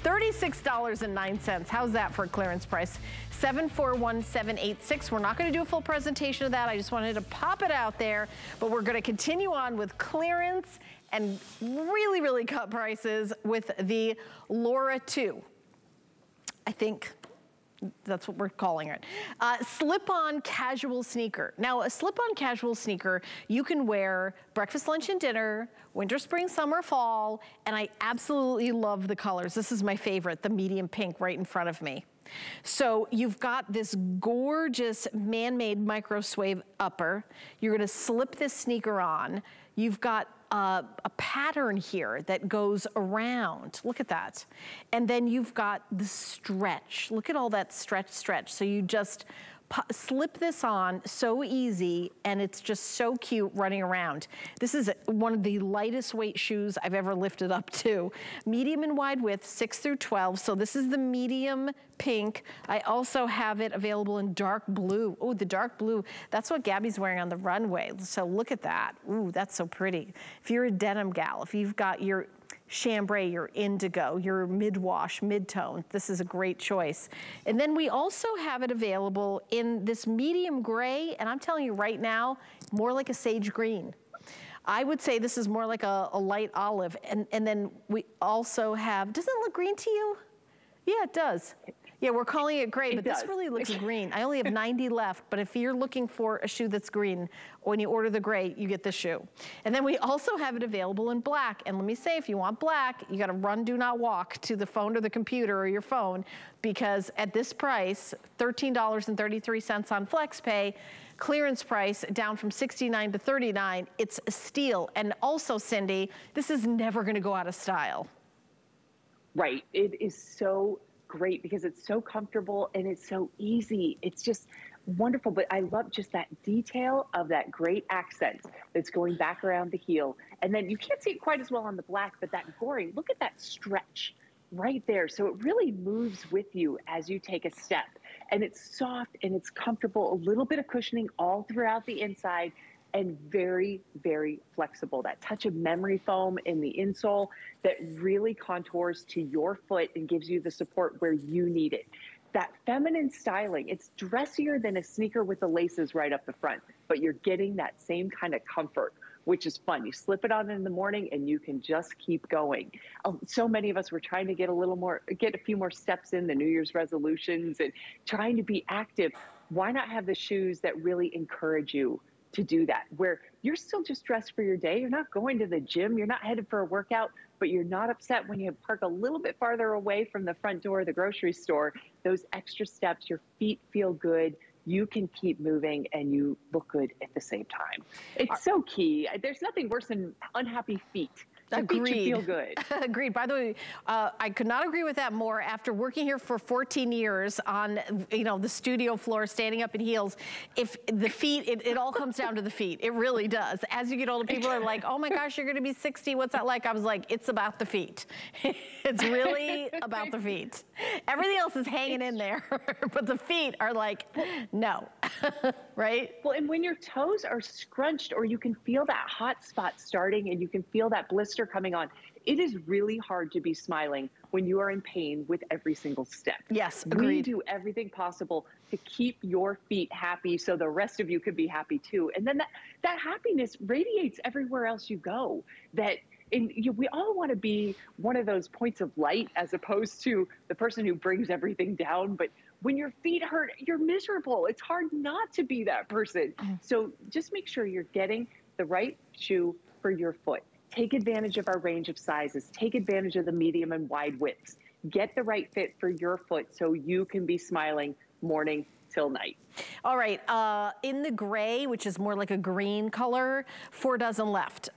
$36.09. How's that for a clearance price? 741786. We're not going to do a full presentation of that. I just wanted to pop it out there, but we're going to continue on with clearance and really, really cut prices with the Lord of Two. I think that's what we're calling it. Slip-on casual sneaker. Now, a slip-on casual sneaker, you can wear breakfast, lunch, and dinner, winter, spring, summer, fall, and I absolutely love the colors. This is my favorite, the medium pink right in front of me. So you've got this gorgeous man-made micro suede upper. You're gonna slip this sneaker on. You've got a pattern here that goes around. Look at that. And then you've got the stretch. Look at all that stretch. So you just slip this on, so easy, and it's just so cute running around. This is one of the lightest weight shoes I've ever lifted up to. Medium and wide width, 6 through 12. So this is the medium pink. I also have it available in dark blue. Oh, the dark blue, that's what Gabby's wearing on the runway. So look at that. Ooh, that's so pretty. If you're a denim gal, if you've got your chambray, your indigo, your mid-wash, mid-tone, this is a great choice. And then we also have it available in this medium gray, and I'm telling you right now, more like a sage green. I would say this is more like a light olive. And then we also have, doesn't it look green to you? Yeah, it does. Yeah, we're calling it gray, but this really looks green. I only have 90 left, but if you're looking for a shoe that's green, when you order the gray, you get the shoe. And then we also have it available in black. And let me say, if you want black, you gotta run, do not walk to the phone or the computer or your phone, because at this price, $13.33 on FlexPay, clearance price down from $69 to $39, it's a steal. And also, Cindy, this is never gonna go out of style. Right, it is so great because it's so comfortable and it's so easy. It's just wonderful, but I love just that detail of that great accent that's going back around the heel. And then you can't see it quite as well on the black, but that gory, look at that stretch right there. So it really moves with you as you take a step. And it's soft and it's comfortable, a little bit of cushioning all throughout the inside, and very, very flexible. That touch of memory foam in the insole that really contours to your foot and gives you the support where you need it. That feminine styling, it's dressier than a sneaker with the laces right up the front, but you're getting that same kind of comfort, which is fun. You slip it on in the morning and you can just keep going. So many of us were trying to get a few more steps in the New Year's resolutions and trying to be active. Why not have the shoes that really encourage you to do that, where you're still just dressed for your day, you're not going to the gym, you're not headed for a workout, but you're not upset when you park a little bit farther away from the front door of the grocery store. Those extra steps, your feet feel good, you can keep moving, and you look good at the same time. It's so key. There's nothing worse than unhappy feet. Agreed. Feel good. Agreed. By the way, I could not agree with that more. After working here for 14 years on, you know, the studio floor, standing up in heels, if the feet, it all comes down to the feet. It really does. As you get older, people are like, oh my gosh, you're going to be 60. What's that like? I was like, it's about the feet. It's really about the feet. Everything else is hanging in there, but the feet are like, no. Right? Well, and when your toes are scrunched, or you can feel that hot spot starting and you can feel that blister coming on, it is really hard to be smiling when you are in pain with every single step. Yes, agreed. We do everything possible to keep your feet happy so the rest of you could be happy too. And then that happiness radiates everywhere else you go. And we all want to be one of those points of light as opposed to the person who brings everything down. But when your feet hurt, you're miserable. It's hard not to be that person. So just make sure you're getting the right shoe for your foot. Take advantage of our range of sizes. Take advantage of the medium and wide widths. Get the right fit for your foot so you can be smiling morning till night. All right, in the gray, which is more like a green color, 4 dozen left.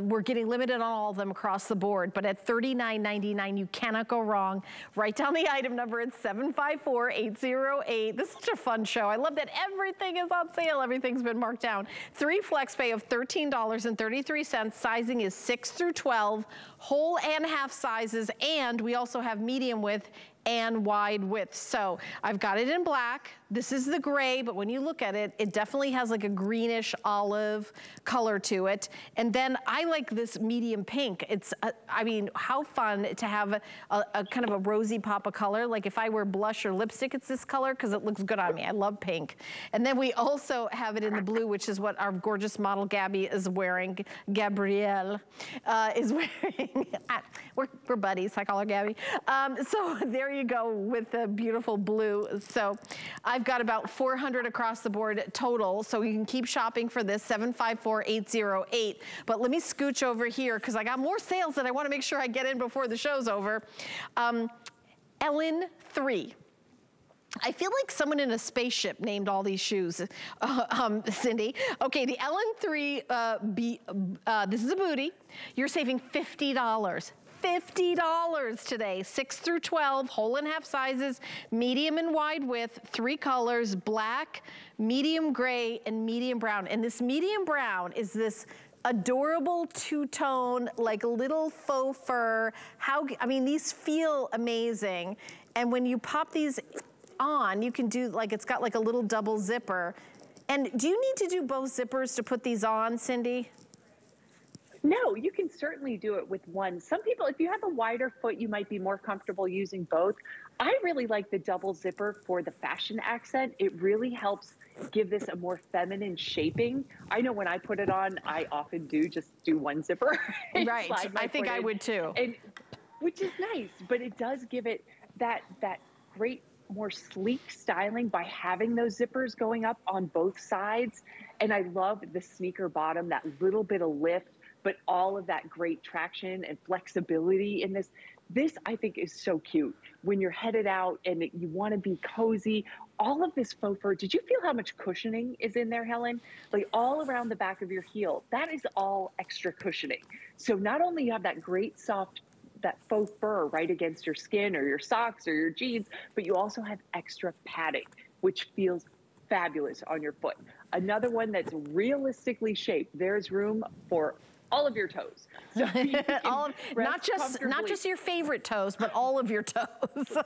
We're getting limited on all of them across the board, but at $39.99, you cannot go wrong. Write down the item number, it's 754-808. This is such a fun show. I love that everything is on sale. Everything's been marked down. 3 flex pay of $13.33. Sizing is 6 through 12, whole and half sizes, and we also have medium width and wide width. So I've got it in black. This is the gray, but when you look at it, it definitely has like a greenish olive color to it. And then I like this medium pink. It's, I mean, how fun to have a kind of a rosy pop of color. Like if I wear blush or lipstick, it's this color because it looks good on me. I love pink. And then we also have it in the blue, which is what our gorgeous model Gabby is wearing. Gabrielle is wearing. We're buddies. I call her Gabby. So there you go with the beautiful blue. So I've got about 400 across the board total, so you can keep shopping for this, 754-808. But let me scooch over here because I got more sales that I want to make sure I get in before the show's over. Ellen 3. I feel like someone in a spaceship named all these shoes, Cindy. Okay, the Ellen 3, this is a booty. You're saving $50. $50 today. 6 through 12, whole and half sizes, medium and wide width, 3 colors, black, medium gray, and medium brown. And this medium brown is this adorable two-tone, like little faux fur. How, I mean, these feel amazing. And when you pop these on, you can do like, it's got like a little double zipper. And do you need to do both zippers to put these on, Cindy? No, you can certainly do it with one. Some people, if you have a wider foot, you might be more comfortable using both. I really like the double zipper for the fashion accent. It really helps give this a more feminine shaping. I know when I put it on, I often do just do one zipper. Right, I think I would too. And, which is nice, but it does give it that great, more sleek styling by having those zippers going up on both sides. And I love the sneaker bottom, that little bit of lift, but all of that great traction and flexibility in this. This, I think, is so cute. When you're headed out and you want to be cozy, all of this faux fur, did you feel how much cushioning is in there, Helen? Like all around the back of your heel, that is all extra cushioning. So not only you have that great soft, that faux fur right against your skin or your socks or your jeans, but you also have extra padding, which feels fabulous on your foot. Another one that's realistically shaped, there's room for all of your toes. So you all of, not just your favorite toes, but all of your toes.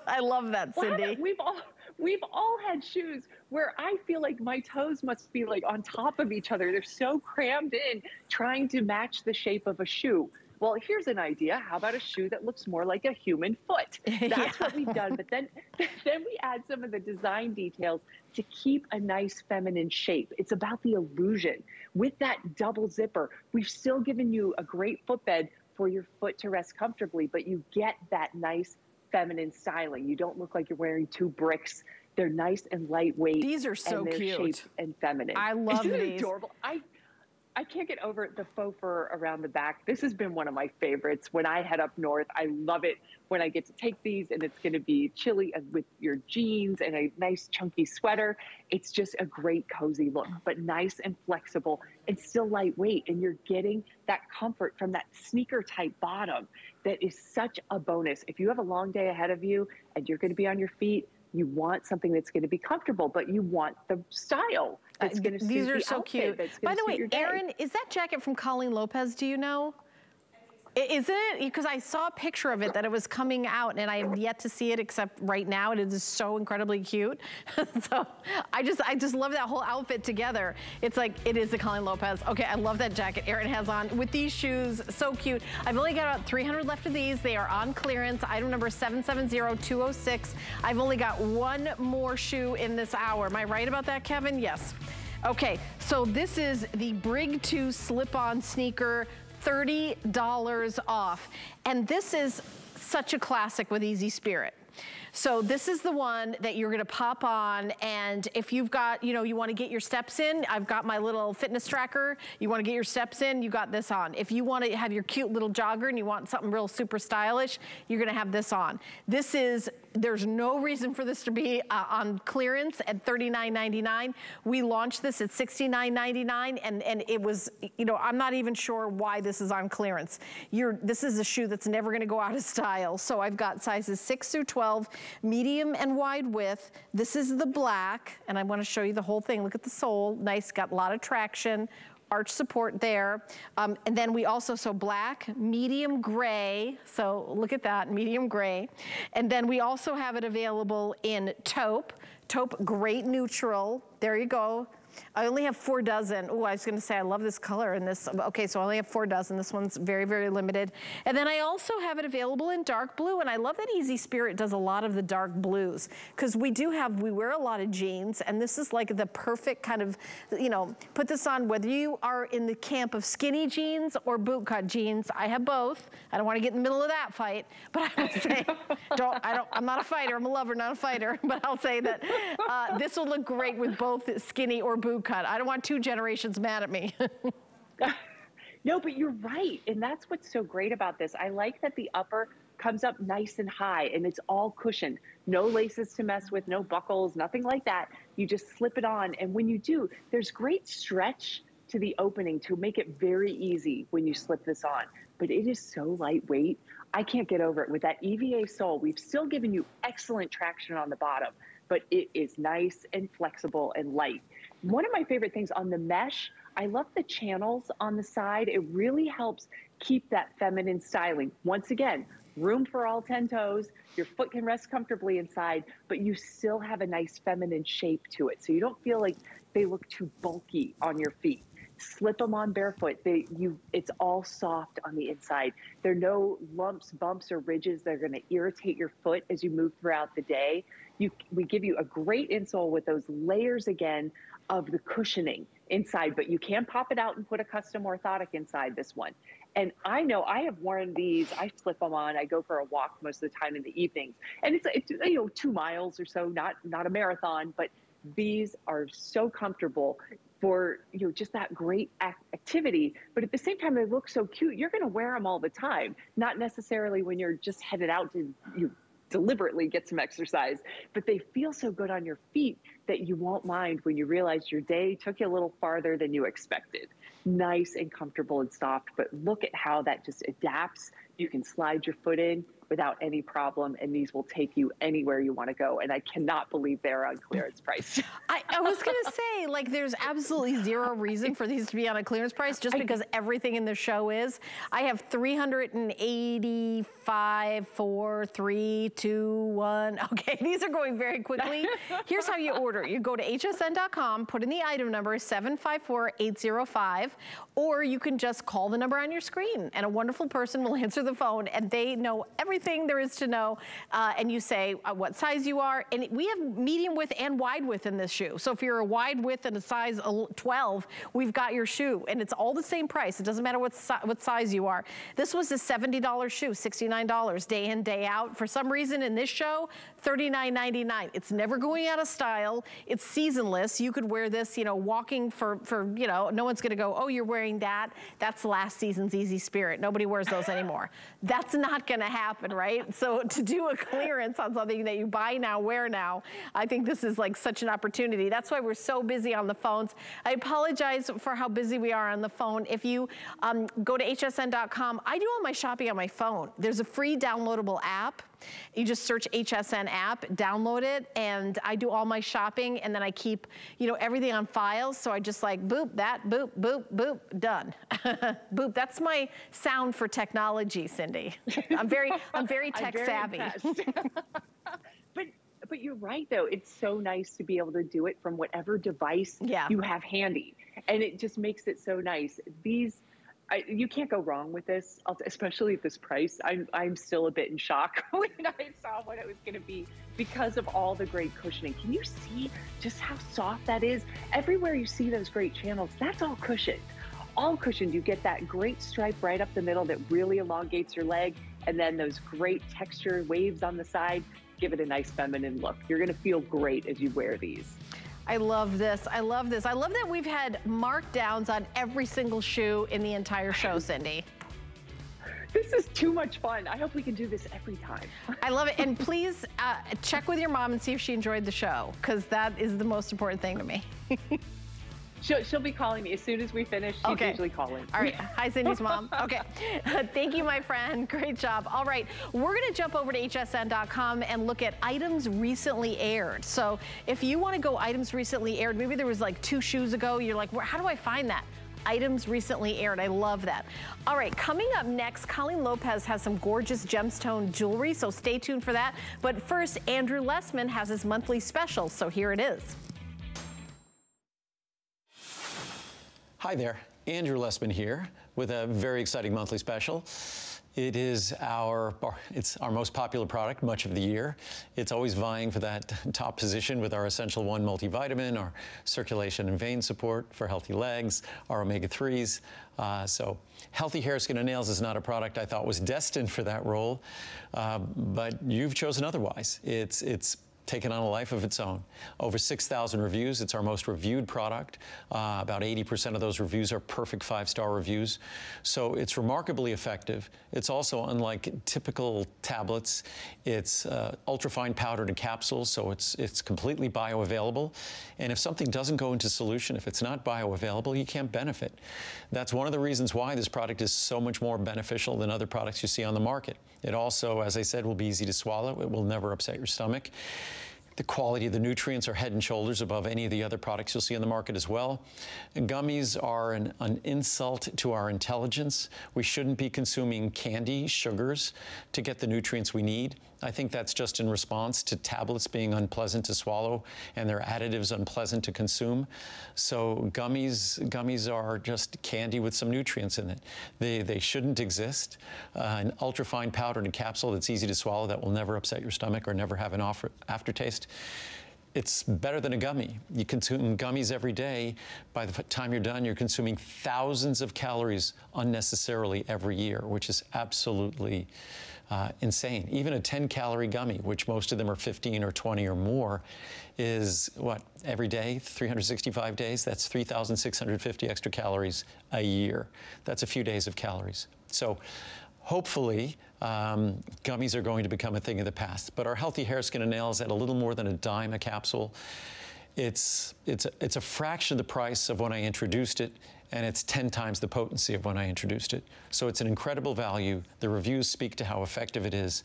I love that, Cindy. Well, we've all had shoes where I feel like my toes must be like on top of each other. They're so crammed in trying to match the shape of a shoe. Well, here's an idea. How about a shoe that looks more like a human foot? That's what we've done. But then we add some of the design details to keep a nice feminine shape. It's about the illusion. With that double zipper, we've still given you a great footbed for your foot to rest comfortably, but you get that nice feminine styling. You don't look like you're wearing two bricks. They're nice and lightweight. These are so cute. And they're shaped and feminine. I love these. Isn't it adorable? I can't get over the faux fur around the back. This has been one of my favorites. When I head up north, I love it when I get to take these and it's gonna be chilly with your jeans and a nice chunky sweater. It's just a great cozy look, but nice and flexible and still lightweight. And you're getting that comfort from that sneaker type bottom. That is such a bonus. If you have a long day ahead of you and you're gonna be on your feet, you want something that's going to be comfortable, but you want the style that's going to suit your outfit. These are so cute. By the way, Erin, is that jacket from Colleen Lopez, do you know? Is it? Because I saw a picture of it that it was coming out and I have yet to see it except right now, and it is so incredibly cute. So I just love that whole outfit together. It's like, it is the Colleen Lopez. Okay, I love that jacket Erin has on with these shoes, so cute. I've only got about 300 left of these. They are on clearance, item number 770206. I've only got one more shoe in this hour. Am I right about that, Kevin? Yes. Okay, so this is the Brig 2 slip-on sneaker, $30 off. And this is such a classic with Easy Spirit. So this is the one that you're gonna pop on, and if you've got, you know, you wanna get your steps in, I've got my little fitness tracker, you wanna get your steps in, you got this on. If you wanna have your cute little jogger and you want something real super stylish, you're gonna have this on. This is, there's no reason for this to be on clearance at $39.99. We launched this at $69.99, and it was, you know, I'm not even sure why this is on clearance. This is a shoe that's never gonna go out of style. So I've got sizes 6 through 12, medium and wide width. This is the black, and I want to show you the whole thing. Look at the sole, nice, got a lot of traction, arch support there. And then we also, so black, medium gray, so look at that, medium gray. And then we also have it available in taupe, great neutral, there you go. I only have 4 dozen. Oh, I was gonna say I love this color and this. Okay, so I only have 4 dozen. This one's very, very limited. And then I also have it available in dark blue, and I love that Easy Spirit does a lot of the dark blues, because we wear a lot of jeans, and this is like the perfect kind of, you know, put this on whether you are in the camp of skinny jeans or bootcut jeans. I have both. I don't wanna get in the middle of that fight, but I will say, I'm not a fighter, I'm a lover, not a fighter, but I'll say that this will look great with both skinny or boot cut. I don't want two generations mad at me. No, but you're right. And that's what's so great about this. I like that the upper comes up nice and high and it's all cushioned. No laces to mess with, no buckles, nothing like that. You just slip it on. And when you do, there's great stretch to the opening to make it very easy when you slip this on. But it is so lightweight. I can't get over it. With that EVA sole, we've still given you excellent traction on the bottom, but it is nice and flexible and light. One of my favorite things on the mesh, I love the channels on the side. It really helps keep that feminine styling. Once again, room for all 10 toes. Your foot can rest comfortably inside, but you still have a nice feminine shape to it. So you don't feel like they look too bulky on your feet. Slip them on barefoot. It's all soft on the inside. There are no lumps, bumps, or ridges that are going to irritate your foot as you move throughout the day. We give you a great insole with those layers again of the cushioning inside, but you can pop it out and put a custom orthotic inside this one. And I know I have worn these. I slip them on. I go for a walk most of the time in the evenings, and it's 2 miles or so, not a marathon, but these are so comfortable for just that great activity. But at the same time, they look so cute. You're going to wear them all the time, not necessarily when you're just headed out to deliberately get some exercise, but they feel so good on your feet that you won't mind when you realize your day took you a little farther than you expected. Nice and comfortable and soft, but look at how that just adapts. You can slide your foot in without any problem, and these will take you anywhere you want to go. And I cannot believe they're on clearance price. I was going to say, like, there's absolutely zero reason for these to be on a clearance price, just because everything in the show is. I have 385, 4, 3, 2, 1. Okay, these are going very quickly. Here's how you order. You go to hsn.com, put in the item number 754805, or you can just call the number on your screen, and a wonderful person will answer the phone, and they know everything there is to know, and you say what size you are, and we have medium width and wide width in this shoe. So if you're a wide width and a size 12, we've got your shoe, and it's all the same price. It doesn't matter what size you are. This was a $70 shoe, $69 day in, day out. For some reason in this show, $39.99. It's never going out of style. It's seasonless. You could wear this, walking for no one's gonna go, oh, you're wearing that. That's last season's Easy Spirit. Nobody wears those anymore. That's not gonna happen. Right? So to do a clearance on something that you buy now, wear now, I think this is like such an opportunity. That's why we're so busy on the phones. I apologize for how busy we are on the phone. If you go to hsn.com, I do all my shopping on my phone. There's a free downloadable app. You just search HSN app, download it, and I do all my shopping, and then I keep, everything on file. So I just like boop that, boop, boop, boop, done. Boop. That's my sound for technology, Cindy. I'm very tech savvy. But you're right though. It's so nice to be able to do it from whatever device you have handy, and it just makes it so nice. You can't go wrong with this, especially at this price. I'm still a bit in shock when I saw what it was going to be because of all the great cushioning. Can you see just how soft that is? Everywhere you see those great channels, that's all cushioned. All cushioned. You get that great stripe right up the middle that really elongates your leg, and then those great texture waves on the side give it a nice feminine look. You're going to feel great as you wear these. I love this. I love this. I love that we've had markdowns on every single shoe in the entire show, Cindy. This is too much fun. I hope we can do this every time. I love it. And please check with your mom and see if she enjoyed the show, because that is the most important thing to me. She'll be calling me as soon as we finish. She's usually calling. All right. Hi, Cindy's mom. Okay. Thank you, my friend. Great job. All right. We're going to jump over to hsn.com and look at items recently aired. So if you want to go items recently aired, maybe there was like 2 shoes ago. You're like, how do I find that? Items recently aired. I love that. All right, coming up next, Colleen Lopez has some gorgeous gemstone jewelry, so stay tuned for that. But first, Andrew Lessman has his monthly special, so here it is. Hi there, Andrew Lessman here with a very exciting monthly special. It's our most popular product much of the year. It's always vying for that top position with our Essential 1 multivitamin, our circulation and vein support for healthy legs, our omega-3s. So healthy hair, skin, and nails is not a product I thought was destined for that role, but you've chosen otherwise. It's taken on a life of its own. Over 6,000 reviews. It's our most reviewed product. About 80% of those reviews are perfect 5-star reviews. So it's remarkably effective. It's also unlike typical tablets. It's ultrafine powdered in capsules, so it's completely bioavailable. And if something doesn't go into solution, if it's not bioavailable, you can't benefit. That's one of the reasons why this product is so much more beneficial than other products you see on the market. It also, as I said, will be easy to swallow. It will never upset your stomach. The quality of the nutrients are head and shoulders above any of the other products you'll see in the market as well. And gummies are an insult to our intelligence. We shouldn't be consuming candy, sugars, to get the nutrients we need. I think that's just in response to tablets being unpleasant to swallow and their additives unpleasant to consume. So gummies are just candy with some nutrients in it. They shouldn't exist. An ultrafine powder in a capsule that's easy to swallow that will never upset your stomach or never have an aftertaste. It's better than a gummy. You consume gummies every day. By the time you're done, you're consuming thousands of calories unnecessarily every year, which is absolutely insane. Even a 10-calorie gummy, which most of them are 15 or 20 or more, is what, every day, 365 days? That's 3,650 extra calories a year. That's a few days of calories. So hopefully, gummies are going to become a thing of the past. But our healthy hair, skin, and nails at a little more than a dime a capsule, it's a fraction of the price of when I introduced it, and it's 10 times the potency of when I introduced it. So it's an incredible value. The reviews speak to how effective it is,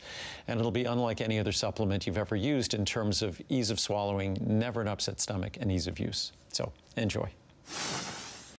and it'll be unlike any other supplement you've ever used in terms of ease of swallowing, never an upset stomach, and ease of use. So enjoy.